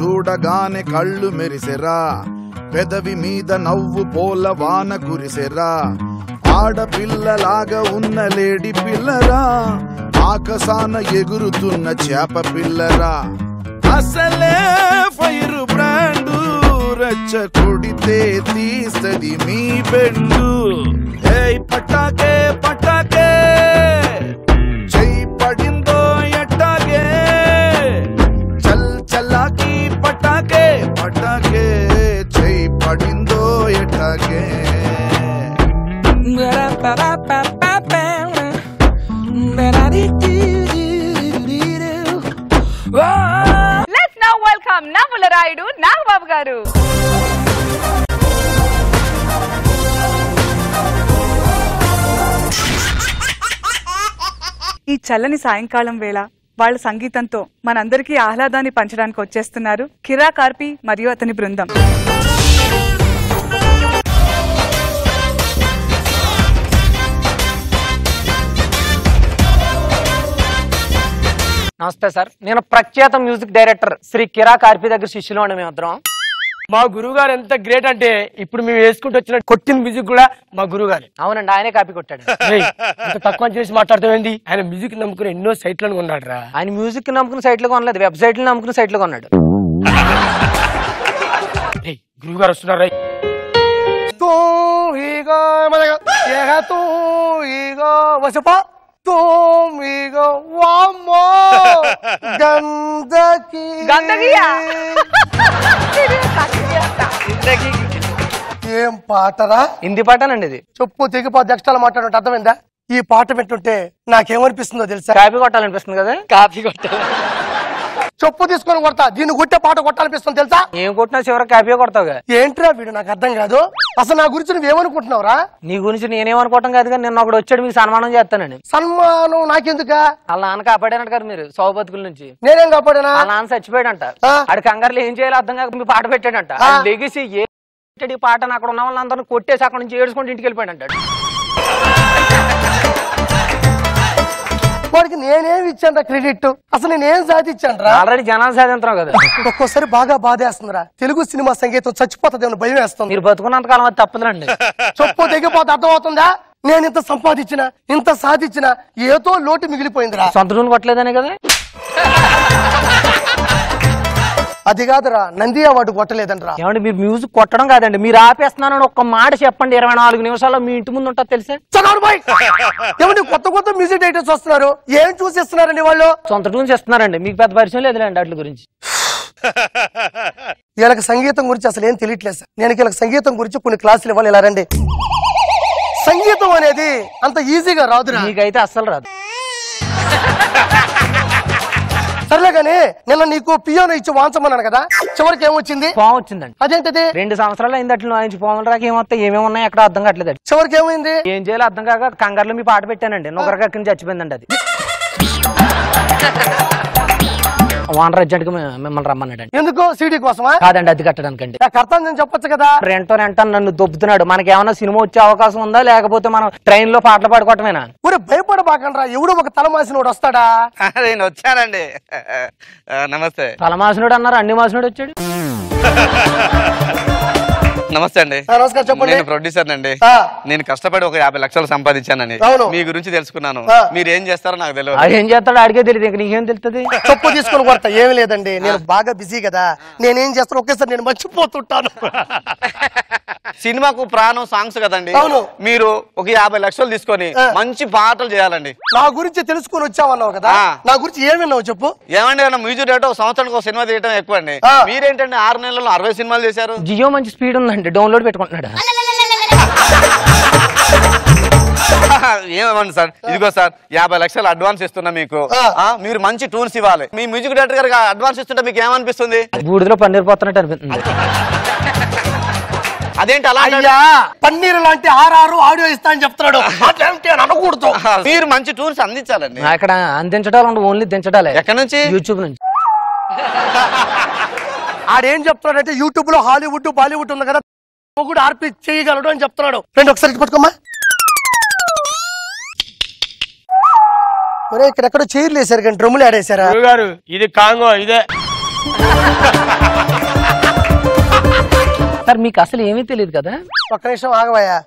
చూడగానే కళ్ళు మెరిసెరా పెదవి మీద నవ్వు పోలవాన కురిసెరా ఆడపిల్లలాగా ఉన్న లేడి పిల్లరా ఆకాశాన ఎగురుతున్న చేప పిల్లరా అసలే ఫైరు బ్రాండు రచ్చ కొడితే తీస్తది మీ బెండు ఏయ్ పటాకే పటాకే చల్లని సాయంకాలం వేళ వాళ్ళ సంగీతంతో మనందరికీ ఆహ్లాదాన్ని పంచడానికి వచ్చేస్తున్నారు కిరాక్ ఆర్పి మరియు అతని బృందం. నమస్తే సార్, నేను ప్రఖ్యాత మ్యూజిక్ డైరెక్టర్ శ్రీ కిరాక్ ఆర్పి దగ్గర శిష్యులు అని మేమందరం. మా గురువు గారు ఎంత గ్రేట్ అంటే ఇప్పుడు మేము వేసుకుంటూ వచ్చిన కొట్టిన మ్యూజిక్ కూడా మా గురువు గారు. అవునండి, ఆయనే కాపీ కొట్టాడు. తక్కువ చేసి మాట్లాడుతామండి. ఆయన మ్యూజిక్ నమ్ముకుని ఎన్నో సైట్లను కొన్నాడు రా. ఆయన మ్యూజిక్ నమ్ముకున్న సైట్లు కొనలేదు, వెబ్సైట్లు నమ్ముకున్న సైట్లు కొన్నాడు. గురువు గారు వస్తున్నారు. ఏం పాటరా? హిందీ పాటనండి ఇది. చెప్పు తెగిపోద్ది, ఎక్స్ట్రా మాట్లాడటం అర్థమైందా? ఈ పాట పెట్టుంటే నాకేమనిపిస్తుందో తెలుసా? కాపీ కొట్టాలనిపిస్తుంది కదా. కాపీ కొట్టాలి, చెప్పు తీసుకొని కొడతా. దీన్ని కొట్టే పాట కొట్టాలనిపిస్తుంది తెలుసా? ఏం కొట్టినా చివరికి కాపీ కొడతావు. ఏంట్రా వీడు, నాకు అర్థం కాదు. అసలు నా గురించి నువ్వేమనుకుంటున్నావురా? నీ గురించి నేనేమనుకోవటం కాదు, కానీ నేను ఒకటి వచ్చాడు మీకు సన్మానం చేస్తానండి. సన్మానం నాకెందుకు? అలా నాన్న కాపాడానంట కదా మీరు సౌ బతుకుల నుంచి. నేనేం కాపాడానా? నాన్న చచ్చిపోయాడంట. అడికి కంగారులో ఏం చేయాలో అర్థం కాక మీ పాట పెట్టాడంట. లెగిసి ఏ పాట అక్కడ ఉన్న వాళ్ళందరూ కొట్టేసి అక్కడ నుంచి ఏడుచుకుంటూ ఇంటికి వెళ్ళిపోయాడంట. వాడికి నేనేమి ఇచ్చాను రా క్రెడిట్? అసలు నేనేం సాధించాను రా? ఆల్రెడీ జనాలు సాధించాం కదా. ఒక్కోసారి బాగా బాధేస్తుందిరా. తెలుగు సినిమా సంగీతం చచ్చిపోతుంది, భయం వేస్తుంది. మీరు బతుకున్నంత కాలం అది తప్పదులండి. చొప్పు తెగిపోతే అర్థం అవుతుందా? నేను ఇంత సంపాదించిన ఇంత సాధించిన ఏదో లోటు మిగిలిపోయిందిరా. సొంత నూనె కొట్టలేదనే కదా. అది కాదురా, నంది అవార్డు కొట్టలేదంటరా. ఏమండి మీరు మ్యూజిక్ కొట్టడం కాదండి, మీరు ఆపేస్తున్నానని ఒక్క మాట చెప్పండి 24 నిమిషాల్లో మీ ఇంటి ముందు ఉంటా తెలుసా? ఏమండి కొత్త కొత్త మ్యూజిక్ డైరెక్టర్స్ వస్తున్నారు, ఏం చూసిస్తున్నారండి వాళ్ళు? సొంత ట్యూన్స్ ఇస్తున్నారండి, మీకు పెద్ద పరిచయం లేదులేండి వాటి గురించి. వీళ్ళకి సంగీతం గురించి అసలు ఏం తెలియట్లేదు సార్. నేను వీళ్ళకి సంగీతం గురించి కొన్ని క్లాసులు ఇవ్వాలి. ఇలా రండి. సంగీతం అనేది అంత ఈజీగా రాదు, మీకైతే అస్సలు రాదు. సర్లే గానీ నిన్న నీకు పియానో ఇచ్చి వాయించమన్నాను కదా, చివరికి ఏమొచ్చింది? పాము వచ్చిందండి. అదేంటది? 2 సంవత్సరాలు అయింది అట్లా వాయించి పాములు రాక ఏమొస్తాయి ఏమేమి ఉన్నాయి అక్కడ అర్థం కావట్లేదు. చివరికి ఏమైంది? ఏం చేయాలో అర్థం కాక కంగారులో మీ పాట పెట్టానండి, నొగరకక్కని చచ్చిపోయిందండి. అది వానర్ అర్జెంట్ గా మిమ్మల్ని రమ్మన్నాడు. ఎందుకు? సీడీ కోసమా? కాదండి, అది కట్టడానికండి. కర్తాను నేను చెప్పొచ్చు కదా. రెంటో రెంట నన్ను దొబ్బుతున్నాడు. మనకి ఏమైనా సినిమా వచ్చే అవకాశం ఉందా? లేకపోతే మనం ట్రైన్ లో పాటలు పాడుకోవటమేనా? ఊరే భయపడబాకండ్రా, ఎవడో ఒక తలమాసినోడు వస్తాడా? నేను వచ్చానండి. నమస్తే. తలమాసినోడు అన్నారు, అన్ని మాసినోడు వచ్చాడు. నమస్తే అండి. నమస్కారం. చెప్పండి. నేను ప్రొడ్యూసర్ అండి. నేను కష్టపడి ఒక 50 లక్షలు సంపాదించానని మీ గురించి తెలుసుకున్నాను. మీరు ఏం చేస్తారో నాకు తెలియదు. ఏం చేస్తాడో అడిగే తెలియదు, నీకేం తెలుస్తుంది? చెప్పు తీసుకుని కొడతా. ఏమి లేదండి, నేను బాగా బిజీ కదా, నేనేం చేస్తాను ఒకేసారి నేను మర్చిపోతుంటాను. సినిమాకు ప్రాణం సాంగ్స్ కదండి. మీరు ఒక 50 లక్షలు తీసుకొని మంచి పాటలు చేయాలండి. నా గురించి తెలుసుకుని వచ్చావన్నావు కదా, నా గురించి ఏమన్నావు చెప్పు? ఏమండి, మ్యూజిక్ డైరెక్టర్ ఒక సంవత్సరానికి ఒక సినిమా తీయటం ఎక్కువ అండి. మీరేంటండి 6 నెలల్లో 60 సినిమాలు చేశారు. జియో మంచి స్పీడ్ ఉందండి, డౌన్లోడ్ పెట్టుకుంటున్నాడు. ఏమమండి సార్ ఇదిగో సార్ 50 లక్షలు అడ్వాన్స్ ఇస్తున్నా మీకు మీరు మంచి ట్యూన్స్ ఇవ్వాలి మీ మ్యూజిక్ డైరెక్టర్ గారికి అడ్వాన్స్ ఇస్తుంటే మీకు ఏమనిపిస్తుంది బూడిదలో పన్నీర్ పోతున్నట్టు అనిపిస్తుంది అదేంటి అలా అయ్యా పన్నీర్ లాంటి ఆర్ఆర్ ఆడియో ఇస్తా అని చెప్తాడు అట్లాంటి అనకూడదు మీరు మంచి ట్యూన్స్ అందించాలండి నా ఇక్కడ అందించడాలు ఉండవు ఓన్లీ దించడాలే ఎక్కడ నుంచి యూట్యూబ్ నుంచి ఆడేం చెప్తాడంటే యూట్యూబ్ లో హాలీవుడ్ బాలీవుడ్ ఉంది కదా కూడా ఆర్పి చేయగలడు అని చెప్తాడు ఫ్రెండ్ ఒకసారి పట్టుకోమ్మా ఒరే ఇక్కడ ఎక్కడో చైర్లు వేశారు కానీ డ్రమ్ములు ఆడేశారా గారు ఇది కాంగో ఇదే సార్ మీకు అసలు ఏమీ తెలియదు కదా ఒక్క నిమిషం ఆగవయ్యా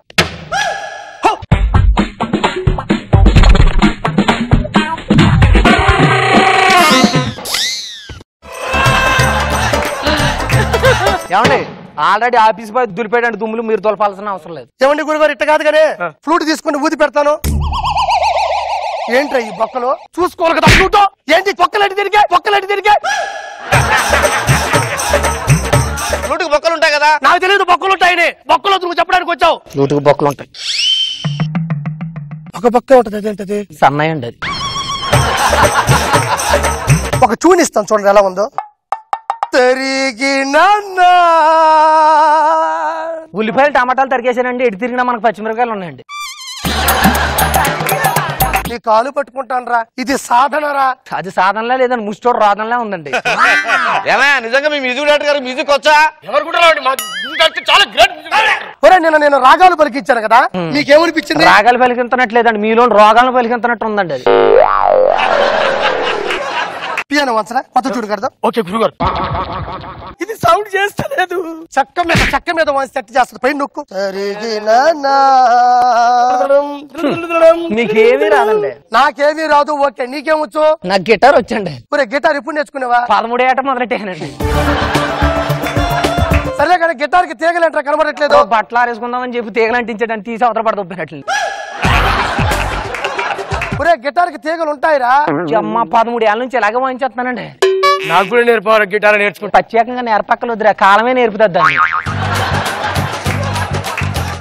ఏమండి ఆల్రెడీ ఆఫీస్ బాయ్ దులిపేటండి దుమ్ములు మీరు దొలపాల్సిన అవసరం లేదు ఏమండి గురుగారు ఇట్ట కాదు కానీ ఫ్లూట్ తీసుకుని ఊది పెడతాను ఏంట్రా ఈ బొక్కలో చూసుకోవాలి కదా ఫ్లూట్ ఏంటి పొక్కలెట్టి తిరిగే పొక్కలెట్టి తిరిగే ఫ్లూట్కి బొక్కలు ఉంటాయి కదా నాకు తెలియదు బొక్కలు ఉంటాయని బొక్కలో నువ్వు చెప్పడానికి వచ్చావు ఫ్లూట్కి బొక్కలు ఉంటాయి ఒక బొక్క ఉంటుంది అదేంటది సన్నయండి అది ఒక ట్యూన్ ఇస్తాను చూడండి ఎలా ఉందో ఉల్లిపాయలు టమాటాలు తరిగేసానండి ఎటు తిరిగినా మనకు పచ్చిమిరకాయలు ఉన్నాయండి నీ కాలు పట్టుకుంటాను రా ఇది సాధనరా అది సాధనలా లేదండి ముచ్చోడు రాధనలా ఉందండి నిజంగా మీ మ్యూజిక్ డైరెక్టర్ గారు మ్యూజిక్ వచ్చా ఎవరు నేను రాగాలు పలికించాను కదా మీకేమనిపించింది రాగాలు పలికించనట్లేదండి మీలో రోగాలను పలికించనట్టు ఉందండి అది పియానో వంచరా కొత్త చూడు కడదాం ఓకే గురుగారు ఇది సౌండ్ చేస్తలేదు చక్క మీద వాయిస్ సెట్ చేస్తుంది పైన నొక్కు నీకేమీ రాదండి నాకేమీ రాదు ఓకే నీకేమొచ్చు నాకు గిటార్ వచ్చండి ఒరే గిటార్ ఎప్పుడు నేర్చుకునేవా 13 ఏట మొదలెట్టానండి సరే కానీ గిటార్ కి తీగలంటారా కనబడట్లేదు బట్టలు ఆరేసుకుందామని చెప్పి తీగలంటించడానికి తీసి అవతల పడదొబ్బినట్లు ఒరే గిటార్ కి తీగలు ఉంటాయిరా అమ్మ 13 ఏళ్ళ నుంచి ఎలాగ వాయించేస్తున్నానండి నాకు కూడా నేర్పారా గిటార్ నేర్చుకుంటా ప్రత్యేకంగా నేర్పక్కలు వద్దురా కాలమే నేర్పుతాను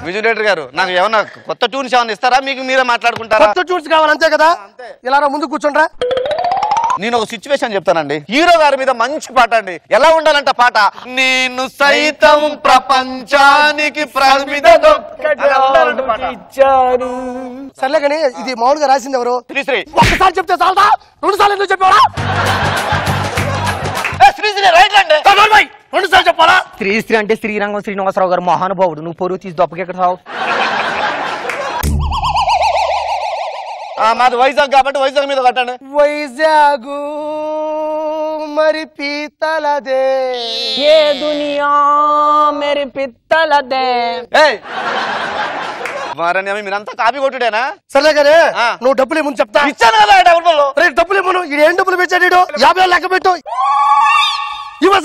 విజయ్ డైరెక్టర్ గారు నాకు ఏమన్నా కొత్త ట్యూన్స్ ఏమన్నా ఇస్తారా మీకు మీరే మాట్లాడుకుంటారా కొత్త ట్యూన్స్ కావాలంతే కదా ఇలా ముందు కూర్చుంటారా నేను ఒక సిచ్యువేషన్ చెప్తానండి హీరో గారి మీద మంచి పాట అండి ఎలా ఉండాలంట పాట నేను సైతం ప్రపంచానికి సర్లే కానీ ఇది మామూలుగా రాసింది ఎవరు శ్రీశ్రీ ఒక్కసారి చెప్తే చాలా 2 సార్లు ఎందుకు చెప్పావా శ్రీశ్రీ రైట్ అండి 2 సార్లు చెప్పాలా శ్రీశ్రీ అంటే శ్రీరంగం శ్రీనివాసరావు గారు మహానుభావుడు నువ్వు పొరుగు తీసి దొప్పకెక్కడ సావు మాది వైజాగ్ కాబట్టి వైజాగ్ మీద కట్టండి వైజాగు మరి పీతలదే ఏ దునియా మరి పిత్తలదే మారని మీరంతా కాపీ కొట్టుడేనా సరే కదా నువ్వు డబ్బులు ఏమో చెప్తా ఇచ్చాను కదా డబ్బులు రేపు డబ్బులు ఏమో ఏం డబ్బులు పెట్టాడు 50,000 లెక్క పెట్టు ఇవ్వ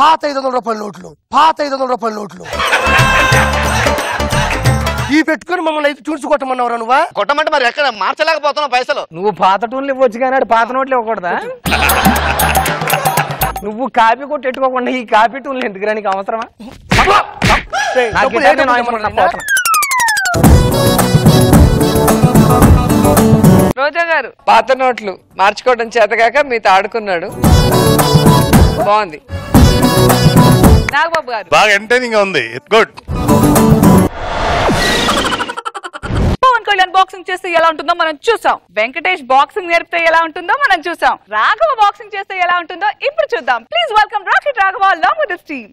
పాత 500 రూపాయల నోట్లు పాత 500 రూపాయల నోట్లు ఈ పెట్టుకుని మమ్మల్ని అయితే చూసి కొట్టమన్నావు నువ్వు కొట్టమంటే మరి ఎక్కడ మార్చలేకపోతున్నావు పైసలు నువ్వు పాత టూన్లు ఇవ్వచ్చు కానీ పాత నోట్లు ఇవ్వకూడదా నువ్వు కాపీ కొట్టి పెట్టుకోకుండా ఈ కాపీ టూన్లు ఎందుకు రానికి అవసరమా రోజా గారు పాత నోట్లు మార్చుకోవడం చేతగాక మీతో ఆడుకున్నాడు బాగుంది నాగబాబు గారు బాగా ఎంటర్టైనింగ్ గా ఉంది గుడ్ బాక్సింగ్ చేస్తే ఎలా ఉంటుందో మనం చూసాం వెంకటేష్ బాక్సింగ్ నేర్పితే ఎలా ఉంటుందో మనం చూసాం రాఘవ బాక్సింగ్ చేస్తే ఎలా ఉంటుందో ఇప్పుడు చూద్దాం please welcome rocket Raghava along with his team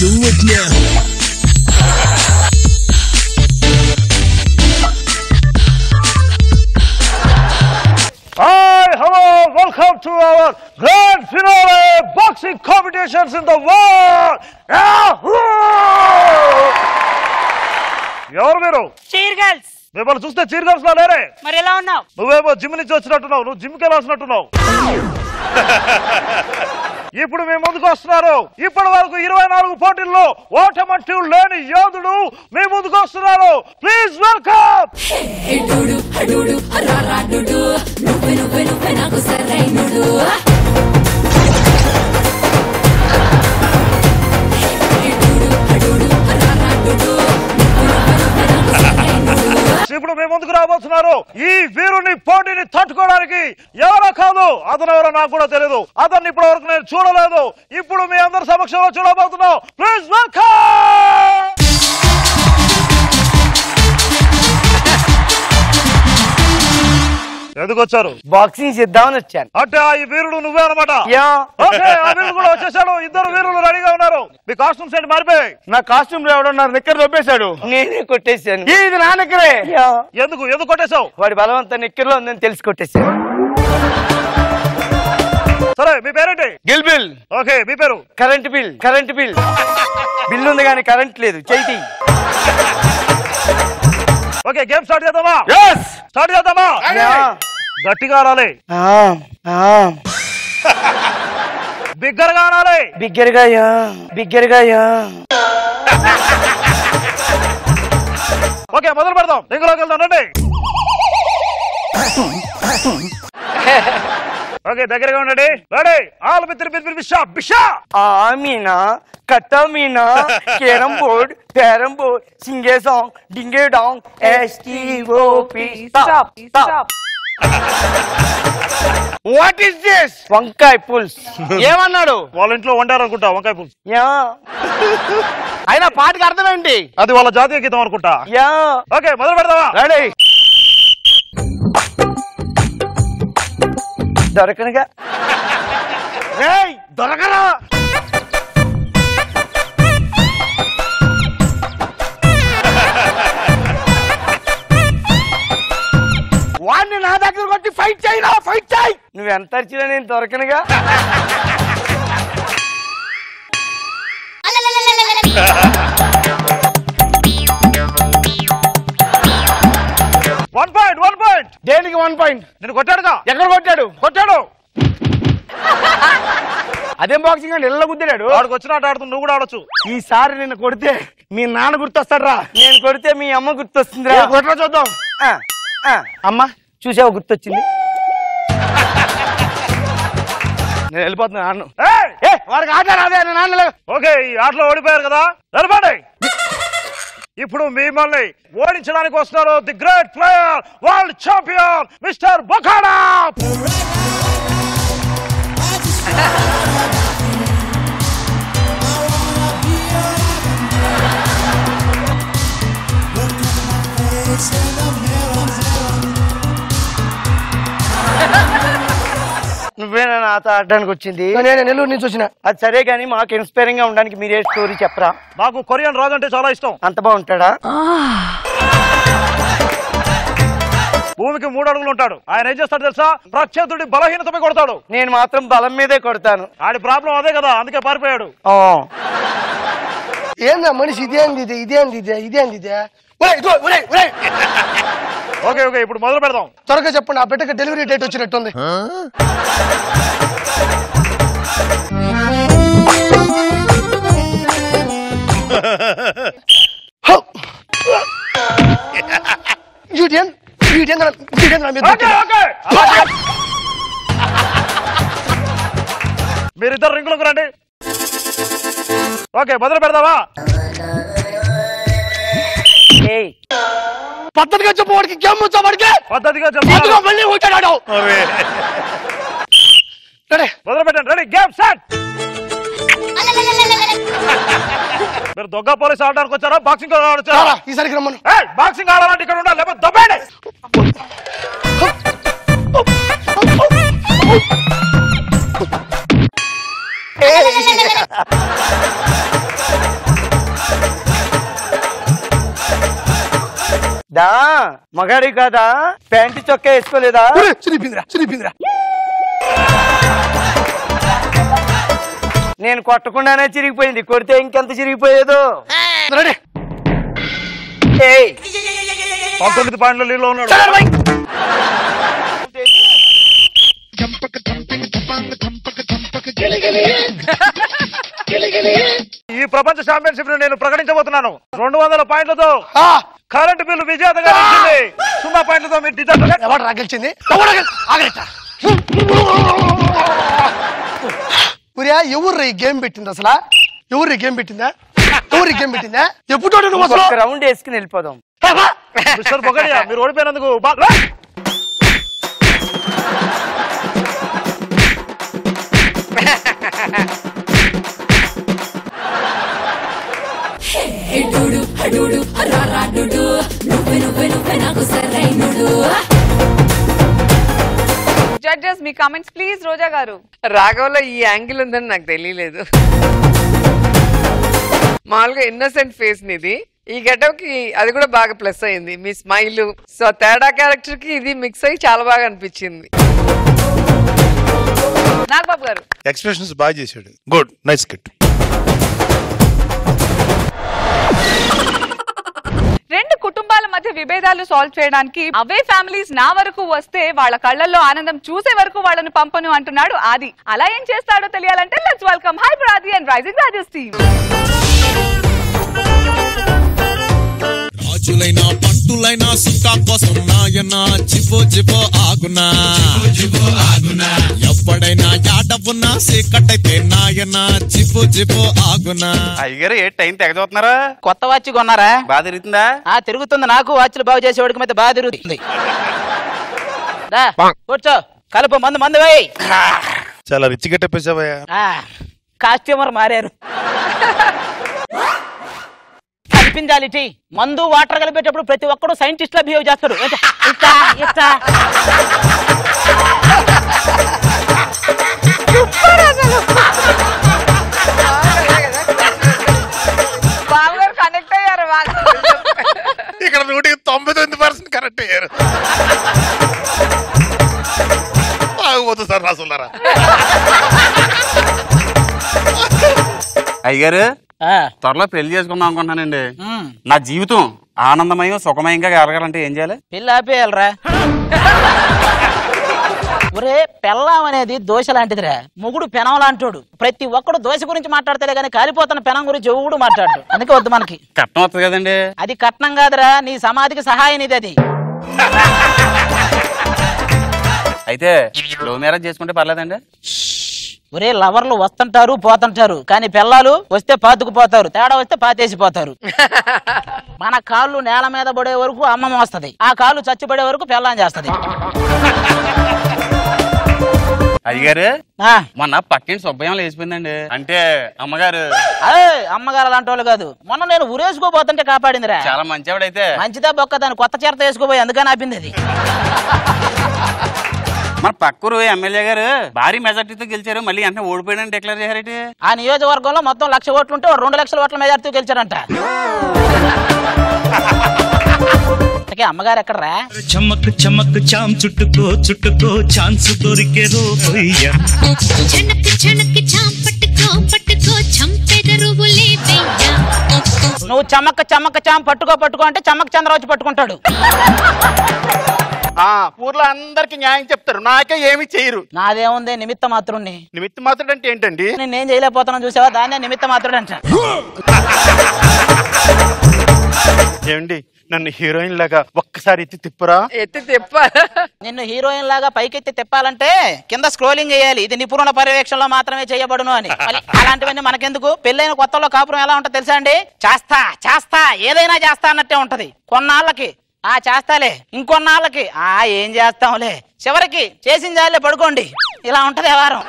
do it now hi hello welcome to our grand finale boxing competitions in the world ఎవరు మీరు మిమ్మల్ని చూస్తే చీర్ గర్ల్స్ లా లేరే నువ్వేమో జిమ్ నుంచి వచ్చినట్టున్నావు నువ్వు జిమ్ కి వెళ్ళాల్సినట్టున్నావు ఇప్పుడు మీ ముందుకు వస్తున్నారు ఇప్పటి వరకు 24 పోటీల్లో ఓటమంటూ లేని యోధుడు మీ ముందుకు వస్తున్నారు ప్లీజ్ వెల్కమ్ ఇప్పుడు మేము ముందుకు రాబోతున్నారు ఈ వీరుని పోటిని తట్టుకోవడానికి ఎవరో కాదు అదనవరో నాకు కూడా తెలియదు అదన్ని ఇప్పటి వరకు నేను చూడలేదు ఇప్పుడు మీ అందరి సమక్షంలో చూడబోతున్నాం ప్లీజ్ వెల్కమ్ బాక్సింగ్ చేద్దామని వచ్చాను అంటే ఆ వీరుడు నువ్వే అన్నమాట యా ఓకే ఆ వీరుడు కూడా వచ్చేసాడు ఇద్దరు వీరులు రెడీగా ఉన్నారు మీ కాస్ట్యూమ్స్ ఏంటి మారిపోయాయి నా కాస్ట్యూమ్ ఎవడో నా నిక్కర్ దొబ్బేశాడు నేనే కొట్టేశాను ఇది నా నిక్కరే యా ఎందుకు కొట్టేశావు వాడి బలవంత నిక్కర్లో ఉందని తెలిసి కొట్టేశాను సరే మీ పేరేంటి గిల్ బిల్ ఓకే మీ పేరు కరెంట్ బిల్ బిల్ ఉంది కానీ కరెంట్ లేదు చెయ్యి ఓకే గేమ్ స్టార్ట్ చేద్దామా yes స్టార్ట్ చేద్దామా గట్టిగా ఆడాలి బిగ్గరగా ఆడాలి బిగ్గరగా యా ఓకే మొదలు పెడదాం రింగులోకి వెళ్దాం రండి ఓకే దగ్గరగా ఉండండి రెడీ ఆల్ మిత్ర బిషా ఆమీనా కటమీనా కేరం బోర్డ్ कैरम बोर्ड सिंगे सॉन्ग डिंगे डोंग STOP stop what is this వంకాయ పుల్స్ ఏమన్నాడు వాళ్ళ ఇంట్లో వండారు అనుకుంటా వంకాయ పుల్స్ యా అయినా పాటకి అర్థం ఏంటి అది వాళ్ళ జాతీయ గీతం అనుకుంటా యా ఓకే మొదలు పెడదామా రెడీ దొరకనగా రేయ్ దొరకరా వాడిని నా దగ్గర కొట్టి ఫైట్ చేయి నువ్వు ఎంత అరిచినా నేను దొరకనుగా వన్ పాయింట్ దేనికి వన్ పాయింట్ నేను కొట్టాడుగా ఎక్కడ కొట్టాడు అదేం బాక్సింగ్ అండి ఇళ్ళ గుద్దాడు వాడికి వచ్చినట్టు ఆడుతుంది నువ్వు కూడా ఆడొచ్చు ఈసారి నిన్ను కొడితే మీ నాన్న గుర్తొస్తాడు రా నేను కొడితే మీ అమ్మ గుర్తొస్తుంది రా కొట్టరా చూద్దాం అమ్మ చూసావు గుర్తొచ్చింది నేను వెళ్ళిపోతున్నా నాన్న వాడికి ఆట రాదే నాన్న ఓకే ఈ ఆటలో ఓడిపోయారు కదా నిలబడి ఇప్పుడు మిమ్మల్ని ఓడించడానికి వస్తున్నారు the great player world champion mister బొకాడా నువ్వేనా నాత ఆడడానికి వచ్చింది నేను నెల్లూరు నుంచి వచ్చిన అది సరే గానీ మాకు ఇన్స్పైరింగ్ గా ఉండడానికి మీరే స్టోరీ చెప్పరా నాకు కొరియన్ రాజు అంటే చాలా ఇష్టం అంత బాగుంటాడా భూమికి 3 అడుగులు ఉంటాడు ఆయన ఏం చేస్తాడు తెలుసా ప్రక్షేతుడి బలహీనతపై కొడతాడు నేను మాత్రం బలం మీదే కొడతాను ఆడి ప్రాబ్లం అదే కదా అందుకే పారిపోయాడు ఏందా మనిషి ఇదేంది ఓకే ఓకే ఇప్పుడు మొదలు పెడదాం త్వరగా చెప్పండి ఆ బిడ్డకి డెలివరీ డేట్ వచ్చినట్టుంది మీరిద్దరు రింగులకు రండి ఓకే మొదలు పెడదామా పద్ధతిగా చెప్పు వాడికి గమ్ము వాడికి పద్ధతిగా చెప్పు మళ్ళీ ఊచాడు మొదలు పెట్టండి రెడీ గేమ్ సెట్ మీరు దొంగ పోలీసు ఆడడానికి వచ్చారా బాక్సింగ్ ఆడొచ్చారా ఈసారి రమ్మను బాక్సింగ్ ఆడాలంటే ఇక్కడ ఉండాలి లేకపోతే దొబ్బేయండి దా మగాడి కాదా ప్యాంట్ చొక్కా వేసుకోలేదా చిరిపిందిరా నేను కొట్టకుండానే చిరిగిపోయింది కొడితే ఇంకెంత చిరిగిపోయేదో 19 పాయింట్ల లీడ్ లో ఉన్నాడు ఈ ప్రపంచ ఛాంపియన్షిప్ నేను ప్రకటించబోతున్నాను 200 పాయింట్లతో కరెంట్ బిల్లు విజేతగా నిలిచింది 0 పాయింట్లతో మీరు డిజర్ట్ ఎవరు రాగలిచింది ఎవరు ఈ గేమ్ పెట్టింది అసలు ఎవరు ఈ గేమ్ పెట్టిందా రౌండ్ వేసుకుని వెళ్ళిపోదాం. మీరు ఓడిపోయినందుకు జడ్జెస్ మీ కామెంట్స్ ప్లీజ్. రోజా గారు, రాఘవలో ఈ యాంగిల్ ఉందని నాకు తెలియలేదు. మామూలుగా ఇన్నోసెంట్ ఫేస్ నిది, ఈ గెటప్ కి అది కూడా బాగా ప్లస్ అయింది మీ స్మైల్. సో తేడా క్యారెక్టర్ కి ఇది మిక్స్ అయ్యి చాలా బాగా అనిపించింది. నాగ బాబు గారు ఎక్స్‌ప్రెషన్స్ బాగా చేశాడు. Good, nice skit. రెండు కుటుంబాల మధ్య విభేదాలు సాల్వ్ చేయడానికి అవే ఫ్యామిలీస్ నా వరకు వస్తే వాళ్ళ కళ్ళల్లో ఆనందం చూసే వరకు వాళ్ళని పంపను అంటున్నాడు ఆది. అలా ఏం చేస్తాడో తెలియాలంటే let's welcome hyper Aadi and rising Raju team. రాజులైనా పంటులైనా సుఖా కోసం నాయనా జిపో జిపో ఆగునా ఎప్పుడైనా యాడవున్నా సీకటైతే నాయనా జిపో జిపో ఆగునా. అయ్యగారు ఏ టైం తెగదవుతున్నారా? కొత్త వాచ్ కొన్నారా? బాగా తిరుగుతుందా? ఆ తిరుగుతుంది. నాకు వాచ్లు బాగు చేసేవాడికి మీద బాగా తిరుగుతుంది. కూర్చో కలుపు మందు మందు పోయి. చాలా రిచ్ గెటప్ వేసావయ్యా. కాస్ట్యూమర్ మారారు. కనిపించాలిటీ మందు వాటర్ కలిపేటప్పుడు ప్రతి ఒక్కరు సైంటిస్ట్ లా బిహేవ్ చేస్తారు. ఇక్కడ 199% కరెక్ట్ అయ్యారు. బాగుపోతుంది సార్ రాసులారా. అయ్యారు త్వరలో పెళ్లి చేసుకుందాం అనుకుంటున్నానండి. నా జీవితం ఆనందమయం సుఖమయంగా కలగాలంటే ఏం చేయాలి? పెళ్లి ఆపేయాలరా. ఒరే పెళ్ళం అనేది దోశ లాంటిదిరా. మొగుడు పెనం లాంటోడు. ప్రతి ఒక్కడు దోశ గురించి మాట్లాడతాడే కానీ కాలిపోతున్న పెనం గురించి ఎవడు మాట్లాడు. అందుకే వద్దు. మనకి కట్నం వస్తుంది కదండి. అది కట్నం కాదురా, నీ సమాధికి సహాయం ఇది. అది అయితే లవ్ మ్యారేజ్ చేసుకుంటే పర్లేదండి. ఒరే లవర్లు వస్తుంటారు పోతుంటారు కానీ పిల్లలు వస్తే పాతుకుపోతారు, తేడా వస్తే పాతేసిపోతారు. మన కాళ్ళు నేల మీద పడే వరకు అమ్మమ్మ వస్తుంది, ఆ కాళ్ళు చచ్చిపడే వరకు పిల్లం చేస్తుంది. అయ్యగారు మొన్న పక్కింటి సుబ్బయ్యం లేచిపోయిందండి. అంటే అమ్మగారు అమ్మగారు అలాంటి వాళ్ళు కాదు. మొన్న నేను ఉరేసుకోపోతుంటే కాపాడిందిరా. చాలా మంచివాడైతే మంచిదా బొక్క దాన్ని కొత్త చేరత వేసుకోపోయి అందుకని ఆపింది అది. మన పక్కూరు ఎమ్మెల్యే గారు భారీ మెజార్టీతో గెలిచారు, మళ్ళీ అంటే ఓడిపోయాడని డిక్లేర్ చేశారట. ఆ నియోజకవర్గంలో మొత్తం 1,00,000 ఓట్లు ఉంటే 2,00,000 ఓట్ల మెజార్టీతో గెలిచారంట. అమ్మగారు ఎక్కడరా? చమక్ చమక్ చాం చుట్టుకో చుట్టుకో ఛాన్స్ దొరికేరో భయ్యా. చనక్ చనక్ చాం పట్టుకో పట్టుకో చంపేదరో బులే భయ్యా. నువ్వు చమక్ చమక్ చాం పట్టుకో పట్టుకో అంటే చమక్ చంద్రరాజు పట్టుకుంటాడు. ఊర్లో అందరికి న్యాయం చెప్తారు, నాకే ఏమి చేయరు. నాదేముంది నిమిత్త మాత్రుణ్ణి. నిమిత్త మాత్రుడు అంటే ఏంటండి? నేనేం చేయలేకపోతాను చూసావా, దాన్నే నిమిత్త మాత్రుడు అంట. ఏమండి నన్ను హీరోయిన్ లాగా ఒక్కసారి ఎత్తి తిప్పురా. ఎత్తి తిప్ప. నిన్ను హీరోయిన్ లాగా పైకెత్తి తిప్పాలంటే కింద స్క్రోలింగ్ చేయాలి. ఇది నిపుణుల పర్యవేక్షణలో మాత్రమే చేయబడును అని. అలాంటివన్నీ మనకెందుకు? పెళ్ళైన కొత్తలో కాపురం ఎలా ఉంటది తెలుసా అండి? చేస్తా చేస్తా ఏదైనా చేస్తా అన్నట్టే ఉంటది. కొన్నాళ్ళకి ఆ చేస్తాలే, ఇంకొన్నాళ్ళకి ఆ ఏం చేస్తాంలే, చివరికి చేసిందాలే పడుకోండి, ఇలా ఉంటది వ్యవహారం.